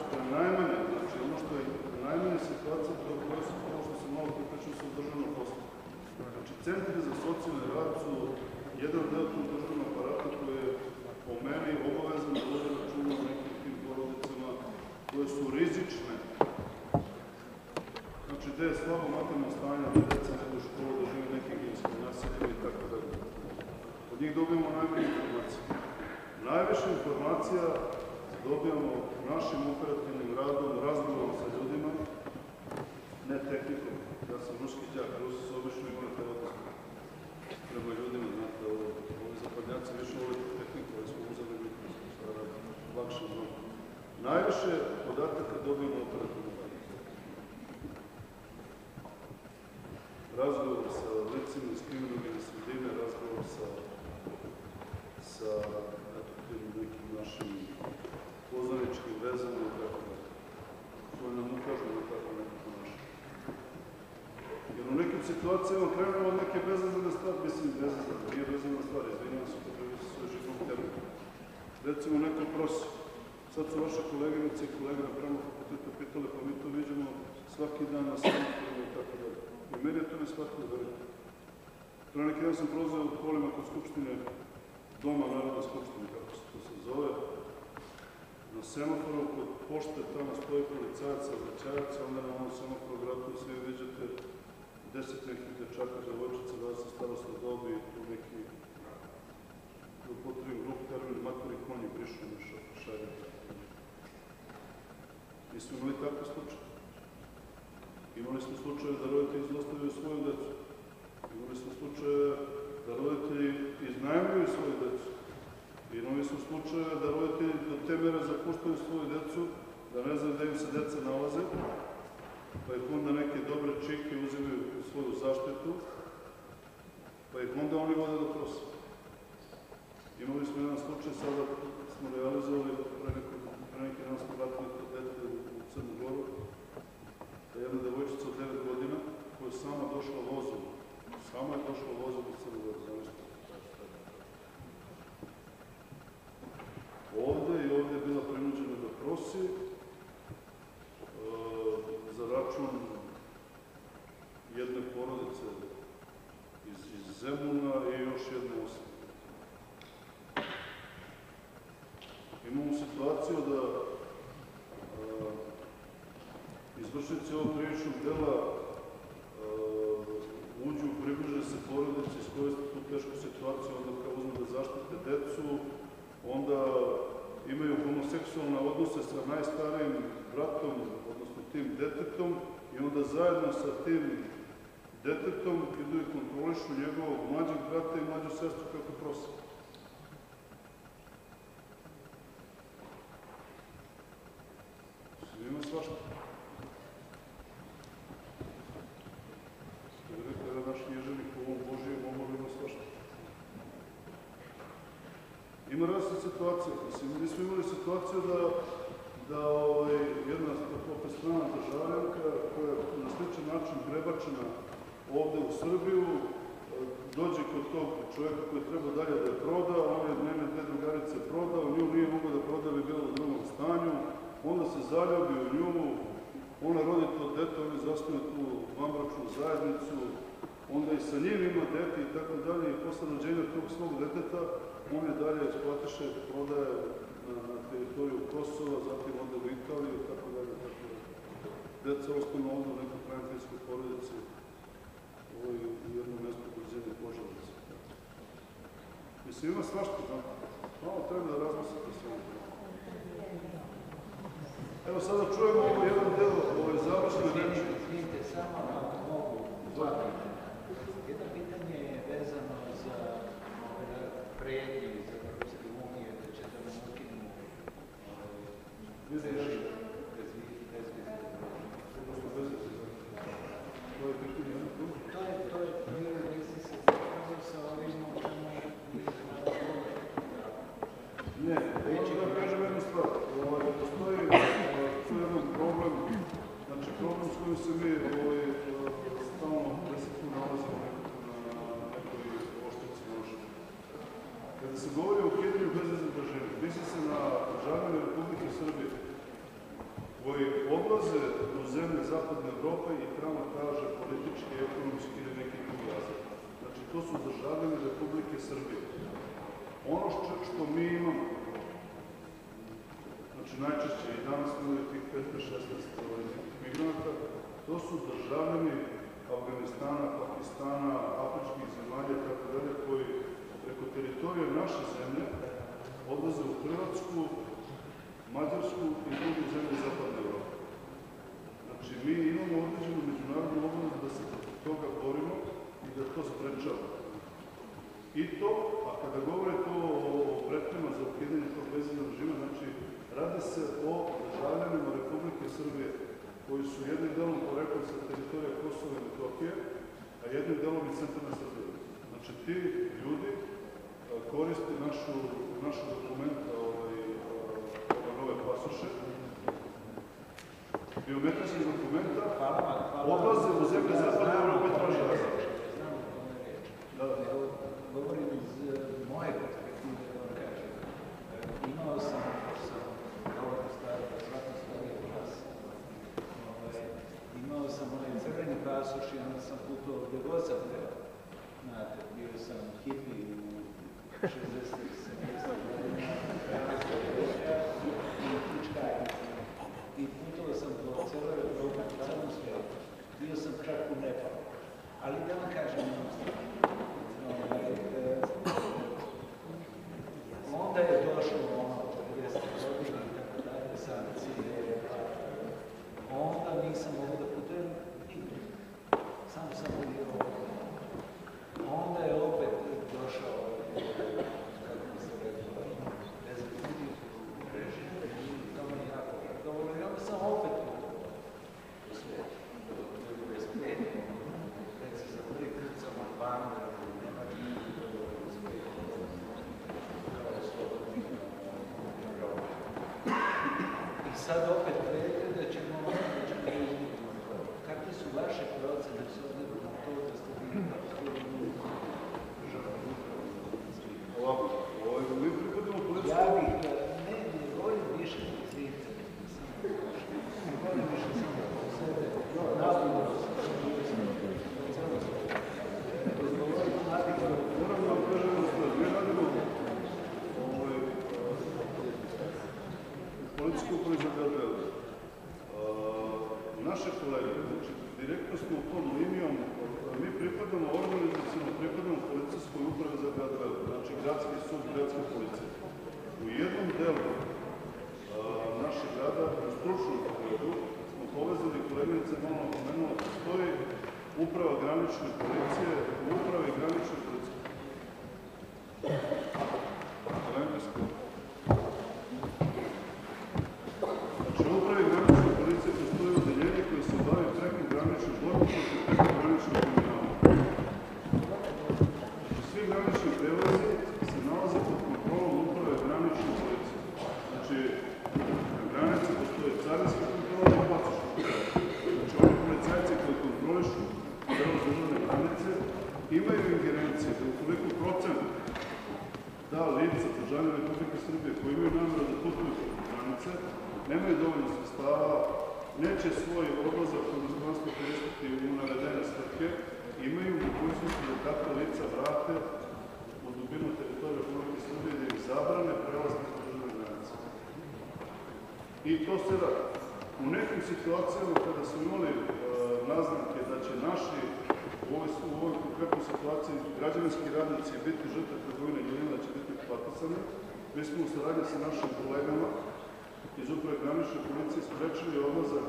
što je najmanje, znači ono što je najmanje situacija, to je koje su, ono što se malo pripričao sa državnom poslu. Znači, centri za socijalni rad su jedan del tog državnog aparata koji je po meni obavezan da vodi računa o nekim tim porodicama koje su rizične. Znači, gde je slabo materijalno stanje, da deca ne idu u školu, da žive neke genetske nasilje i tako dalje. Od njih dobijamo najviše informacija. Najviše informacija dobijamo našim operativnim radom, razgovorom sa ljudima, ne tehnikom. Ja sam ruski đak, Rusi su obično imali te odnosno. Prema ljudima, znate, ovi zapadnjaci više uvijek tehniku, ali smo uzeli mikrofon, što je lakše znam. Najviše podataka dobijamo operativno. Razgovor sa licima iz kriminalne sredine, razgovor sa nekim našim poznaničkim vezama i tako dalje. Koje nam ukažu na tako neko ponašanje. Jer u nekim situacijama krenemo od neke bezazljene stvari, mislim bezazljene, nije bezazljena stvar, izvinjam se, potrebno se sve živnom terenu. Recimo neko prosi. Sad su vaše koleginice i kolega na pravnom fakultetu pitali, pa mi to vidimo svaki dan na sredinu i tako dalje. I meni je to ne shvatilo veliko. Pre neki dan sam prozao u kolima kod Skupštine, Doma Narodne Skupštine, kako se to se zove, na semaforu, kod pošte, tamo stoji policajac, saobraćajac, onda na ovom semaforu gratu svi vidite deset nekih dečaka, djevojčica, dvadeset starostne dobi, tu neki upotrebi grup termin, makar i konji brišu na šalje. Nismo imali takve slučaje. Imali smo slučaje da roditelji zlostavljaju svoju decu. Imali smo slučaje da roditelji iznajmljuju svoju decu. Imali smo slučaje da roditelji do te mere zapuštaju svoju decu, da ne znaju da im se deca nalaze, pa ih onda neke dobre čike uzimaju u svoju zaštitu, pa ih onda oni vode do prosa. Imali smo jedan slučaj, sada smo realizovali pre neki dan smo vratili kod dete u Crnu Goru, da je jedna devojčica od devet godina koja je sama došla vozom, sama je došla vozom u Crnu Goru, zavisno. Ovde i ovde je bila prinuđena da prosi, za račun jedne porodice iz Zemuna i još jedne osobe. Imamo situaciju da izvršnici ovog krivičnog dela uđu, približe se porodici, iskoriste tu tešku situaciju, onda kao uzme da zaštite decu, onda imaju homoseksualne odnose sa najstarijim bratom, odnosno tim detetom, i onda zajedno sa tim detetom idu i kontrolišu njegovog mlađeg brata i mlađu sestru kako prosi. Ima svašta. Što je rekao da naš knježenik u ovom Božijem ovom ima svašta. Ima razne situacije. Mi smo imali situaciju da da jedna opet strana državljanka koja je na sličan način prebačena ovde u Srbiju, dođe kod tog čovjeka koji treba dalje da je proda, on je njene dve drugarice prodao, nju nije mogao da proda, bi bila u drugom stanju, onda se zaljubi u nju, ona rodi to dete, oni zasnuju tu vanbračnu zajednicu, onda i sa njim ima dete i tako dalje, i posle rođenja tog svog deteta on je dalje eksploatiše, prodaje na teritoriju Kosova, zatim onda u Italiju, tako dalje. Deca ostane ovdje u nekoj pranjkajskoj porodici, ovo je u jednom mjestu kod zemlje Požarnice. Mislim, ima svašta, znate. Malo treba da razmislite s ovom. Evo sada čujemo ovo jedan delo, ovo je završeno reči. Znite, samo ako mogu, dva pitanja. Jedno pitanje je vezano za prednje iz Evropske unije, da će da nam ukinu bezvizne droge. To je, to je, nisi se zapravo sa ovim o čemu je ne, da kažem jednu stvar. Postoji problem s kojim se mi stalno desetku nalazimo na nekoj oštrici noža. Kada se govori o ukidanju bezviznog režima, misli se na državljane Republike Srbije koji odlaze u zemlje Zapadne Evrope i tamo traže politički, ekonomski ili neki drugi razlog. Znači, to su državljane Republike Srbije. Ono što mi imamo, znači najčešće i danas imaju tih petnaest šesnaest migranata, to su državljani Afganistana, Pakistana, afričkih zemalja i tako dalje, koji preko teritorije naše zemlje odlaze u Hrvatsku, Mađarsku i druge zemlje Zapadne Evrope. Znači, mi imamo određenu međunarodnu obavezu da se protiv toga borimo i da to sprečavamo. I to, a kada govorite o pretnjama za ukidanje tog bezviznog režima, znači, radi se o državljanima Republike Srbije, koji su jednim delom poreklom sa teritorija Kosova i Metohije, a jednim delom i centralne Srbije. Znači, ti ljudi koriste našu dokumenta, ove nove pasoše, biometričnih dokumenta, odlaze u zemlje Zapadne Evrope traži različite. Govorim iz moje perspektive, da vam kažem. Imao sam Imao sam onaj crveni pasoš i onda sam putovao gde god sam hteo. Znate, bio sam hipi u šezdesetih, sedamdesetih godina, i pučkaj. I putovao sam po celoj Evropi, bio sam čak u Nepalu. ali da vam kažem, onda je došlo ono pedeset godina i tako dalje, sankcije, onda nisam mogu da putujem nigdje, samo sam bio ovdje. Onda je opet došao kako se rekao, bez ljudi u režim, dovoljno jako dovoljno, i onda sam opet u svijetu. I sad opet vedete da ćemo učiniti. Kakve su vaše procene s obzirom na to da ste bili apsolutno državni upravi? Ovako, ovo je mi prihodimo političku. Ja bih, ne, ne govorim više pozicije. Ne govorim više pozicije. Naravno, naše kolege, znači direktno smo u tom linijom, mi pripadamo organizacijom, pripadamo policijskoj upravi za grad Beograd, znači gradski sud, gradska policija. U jednom delu naše grada, u stručnom pogledu, smo povezali koleginice, malo pomenula, postoji uprava granične policije, uprave granične policije. Nemaju dovoljno sredstava, neće svoj odlazak u inostranstvo koristiti u navedene svrhe, imaju mogućnosti da takve lica vrate u dubinu teritorije Republike Srbije da im zabrane prelazne državne granice. I to se radi. U nekim situacijama kada su imali naznake da će naši u ovoj konkretnoj situaciji građevinski radnici biti žrtve trgovine ljudima, da će biti eksploatisani, mi smo u saradnji sa našim kolegama iz uprave granične policije sprečili odlazak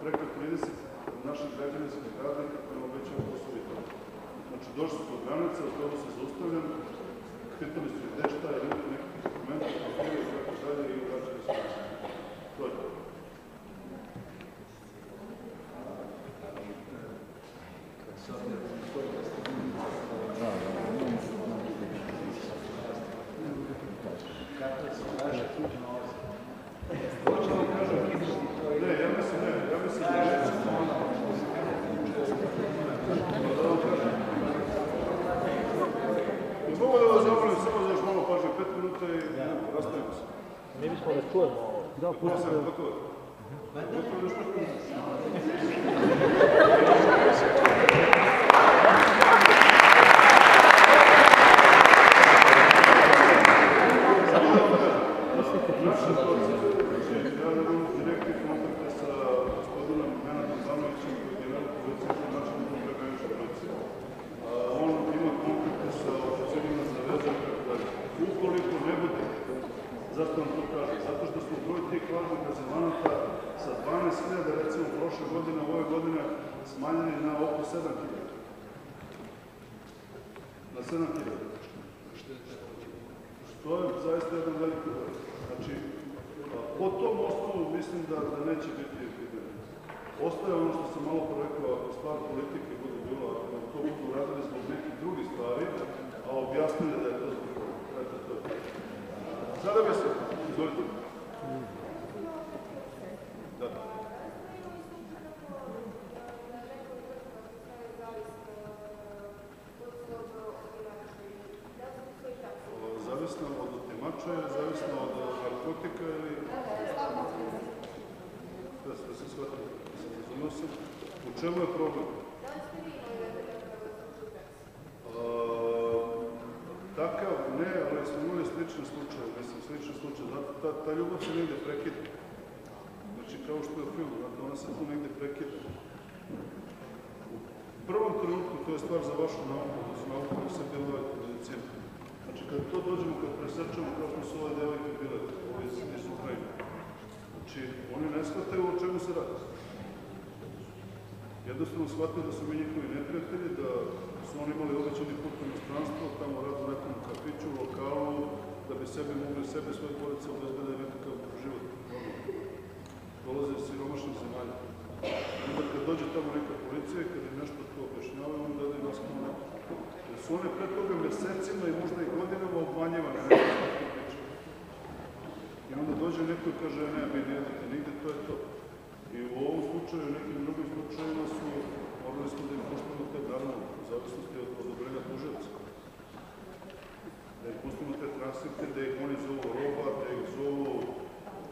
preko trideset naših građevinskih radnika prema većem Kosovu i Metohiji. Znači, došli su do granice, od toga se zaustavljam, pitali su gde šta, je imate nekih dokumenta, papire i tako dalje i vraćali su nas. To je to. Ne bismo da čujemo ovo. Da, pustite. Naša procesa, ja da imamo direktni kontakte sa gospodinom Menatom Zanovićem koji je general policije što način uprave policije. On ima kontakte sa oficirima za vezu i tako dalje. Ukoliko ne bude, zašto vam to kažem? Zato što smo broj tih lažnih azilanata sa dvanaest hiljada recimo prošle godine, ove godine smanjeni na oko sedam hiljada. Na sedam hiljada. To je zaista jedan veliki broj. Znači, po tom osnovu mislim da neće biti epidemija. Ostaje ono što sam malo pre rekao, ako stvar politike bude bila, ako to budu radili zbog nekih drugih stvari, a objasnili da je to zbog toga. Sada bi se, izvolite. Da. Zavisno od otimačaja, zavisno od narkotika ili... Da se se shvatili, da se razumio sam. U čemu je problem? Takav ne, ali smo imali slične slučaje, mislim, slične slučaje. Ta ljubav se negde prekida. Znači, kao što je u filmu, ona se tu negde prekida. prvom trenutku to je stvar za vašu nauku, da su nauku da se bilo uvijek medicina. Znači, kad to dođemo, kad presrčamo, kako su ove devojke bile, ove iz Ukrajine. Znači, oni ne shvataju o čemu se radi. Jednostavno shvataju da su mi njihovi neprijatelji, da su oni imali obećani put u inostranstvo, tamo rad u nekom kafiću, lokalu, da bi sebe mogli sebe svoje porodice obezbede nekakav život. Dolaze iz siromašnih zemalja. Onda kad dođe tamo neka policija i kad im nešto to objašnjava, onda da im naskamo nekako. Jer su one pre toga mesecima i možda i godinama obmanjevane nekako priče. I onda dođe neko i kaže, ne, vi ne jedete nigde, to je to. I u ovom slučaju, u nekim drugim slučajima su morali smo da im pustimo te dana, u zavisnosti od odobrenja tužioca. Da im pustimo te transkripte, da ih oni zovu roba, da ih zovu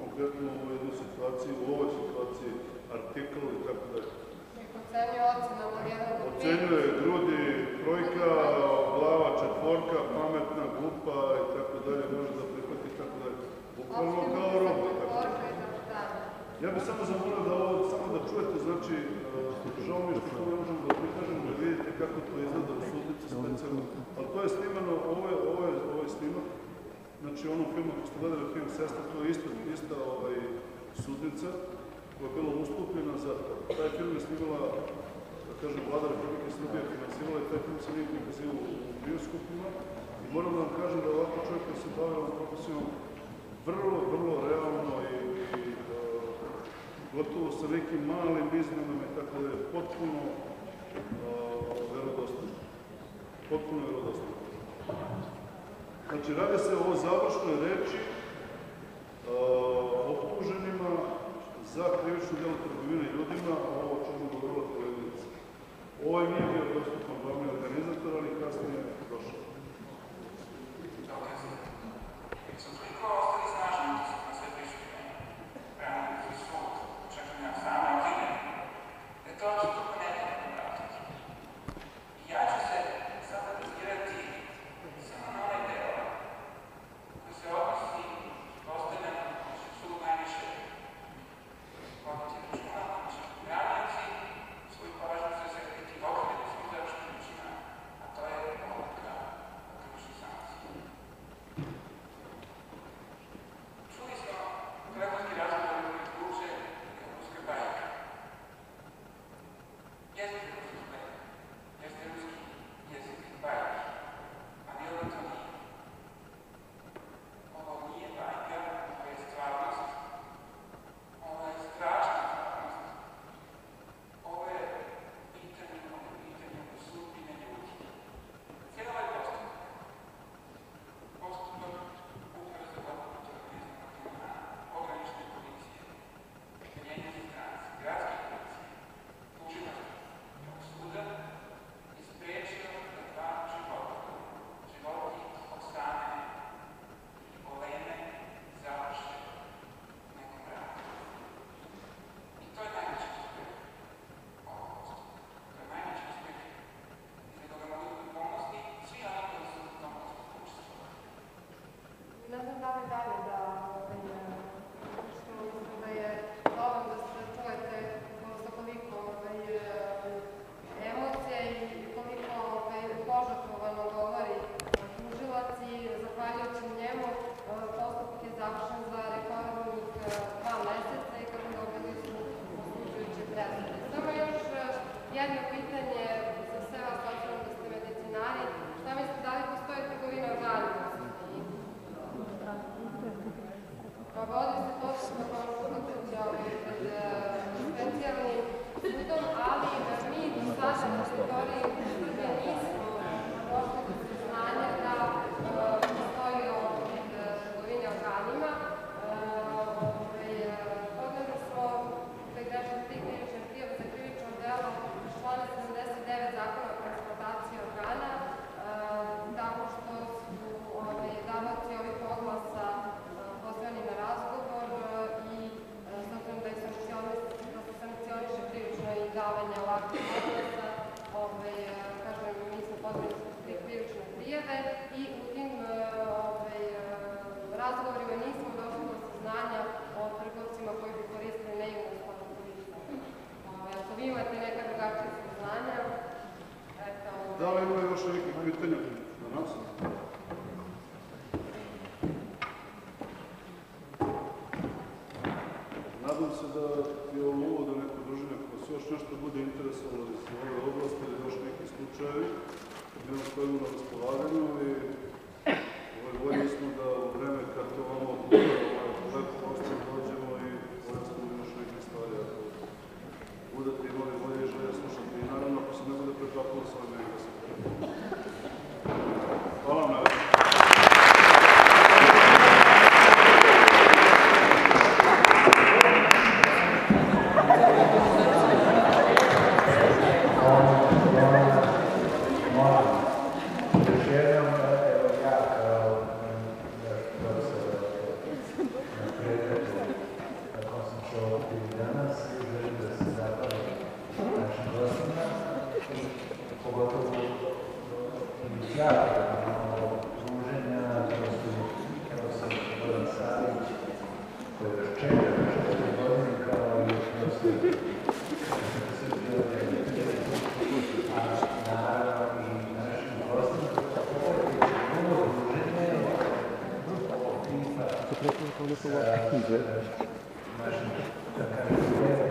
konkretno u jednoj situaciji, u ovoj situaciji, artikl i tako dalje. Ocenjuje ocenama jedan do tri. Ocenjuje grudi, trojka, glava, četvorka, pametna, glupa i tako dalje, može da prihvati i tako dalje. Bukvalno kao roba i tako dalje. Ja bih samo zamolio da ovo samo da čujete, znači, žao mi je što to ne možemo da prikažemo, da vidite kako to izgleda u sudnici specijalno. Ali to je snimano, ovo je snimak, znači onom filmu, ako ste gledali film Sestra, to je ista sudnica koja je bila ustupljena za taj film je snimala, da kažem, Vlada Republike Srbije finansirala i taj film se nije prikazivao u bioskopima. I moram da vam kažem da ovako čovjek koji se bavio ovom profesijom vrlo, vrlo realno i gotovo sa nekim malim izmenama i tako da je potpuno verodostojno. Potpuno verodostojno. Znači, radi se o završnoj reči optuženima za krivično djelo trgovine ljudima, a ovo o čemu govorila koleginica. Ovaj nije bio dostupan glavni organizator, ali kasnije je došao. Imate neka drugačija saznanja, nadam se da je ovo uvodu neko družine, ako se još nešto bude interesovalo iz ove oblasti ili još neki slučajevi, mi vam stojimo na raspolaganju i voljeli smo da u vreme kad to vama odlučuje, lepo prostor dođemo i pojasnimo još neke stvari. Ako budete imali volje i želje slušati i naravno ako se ne bude preklapilo sa ovim da se preklapilo. Hvala vam na već. Thank you.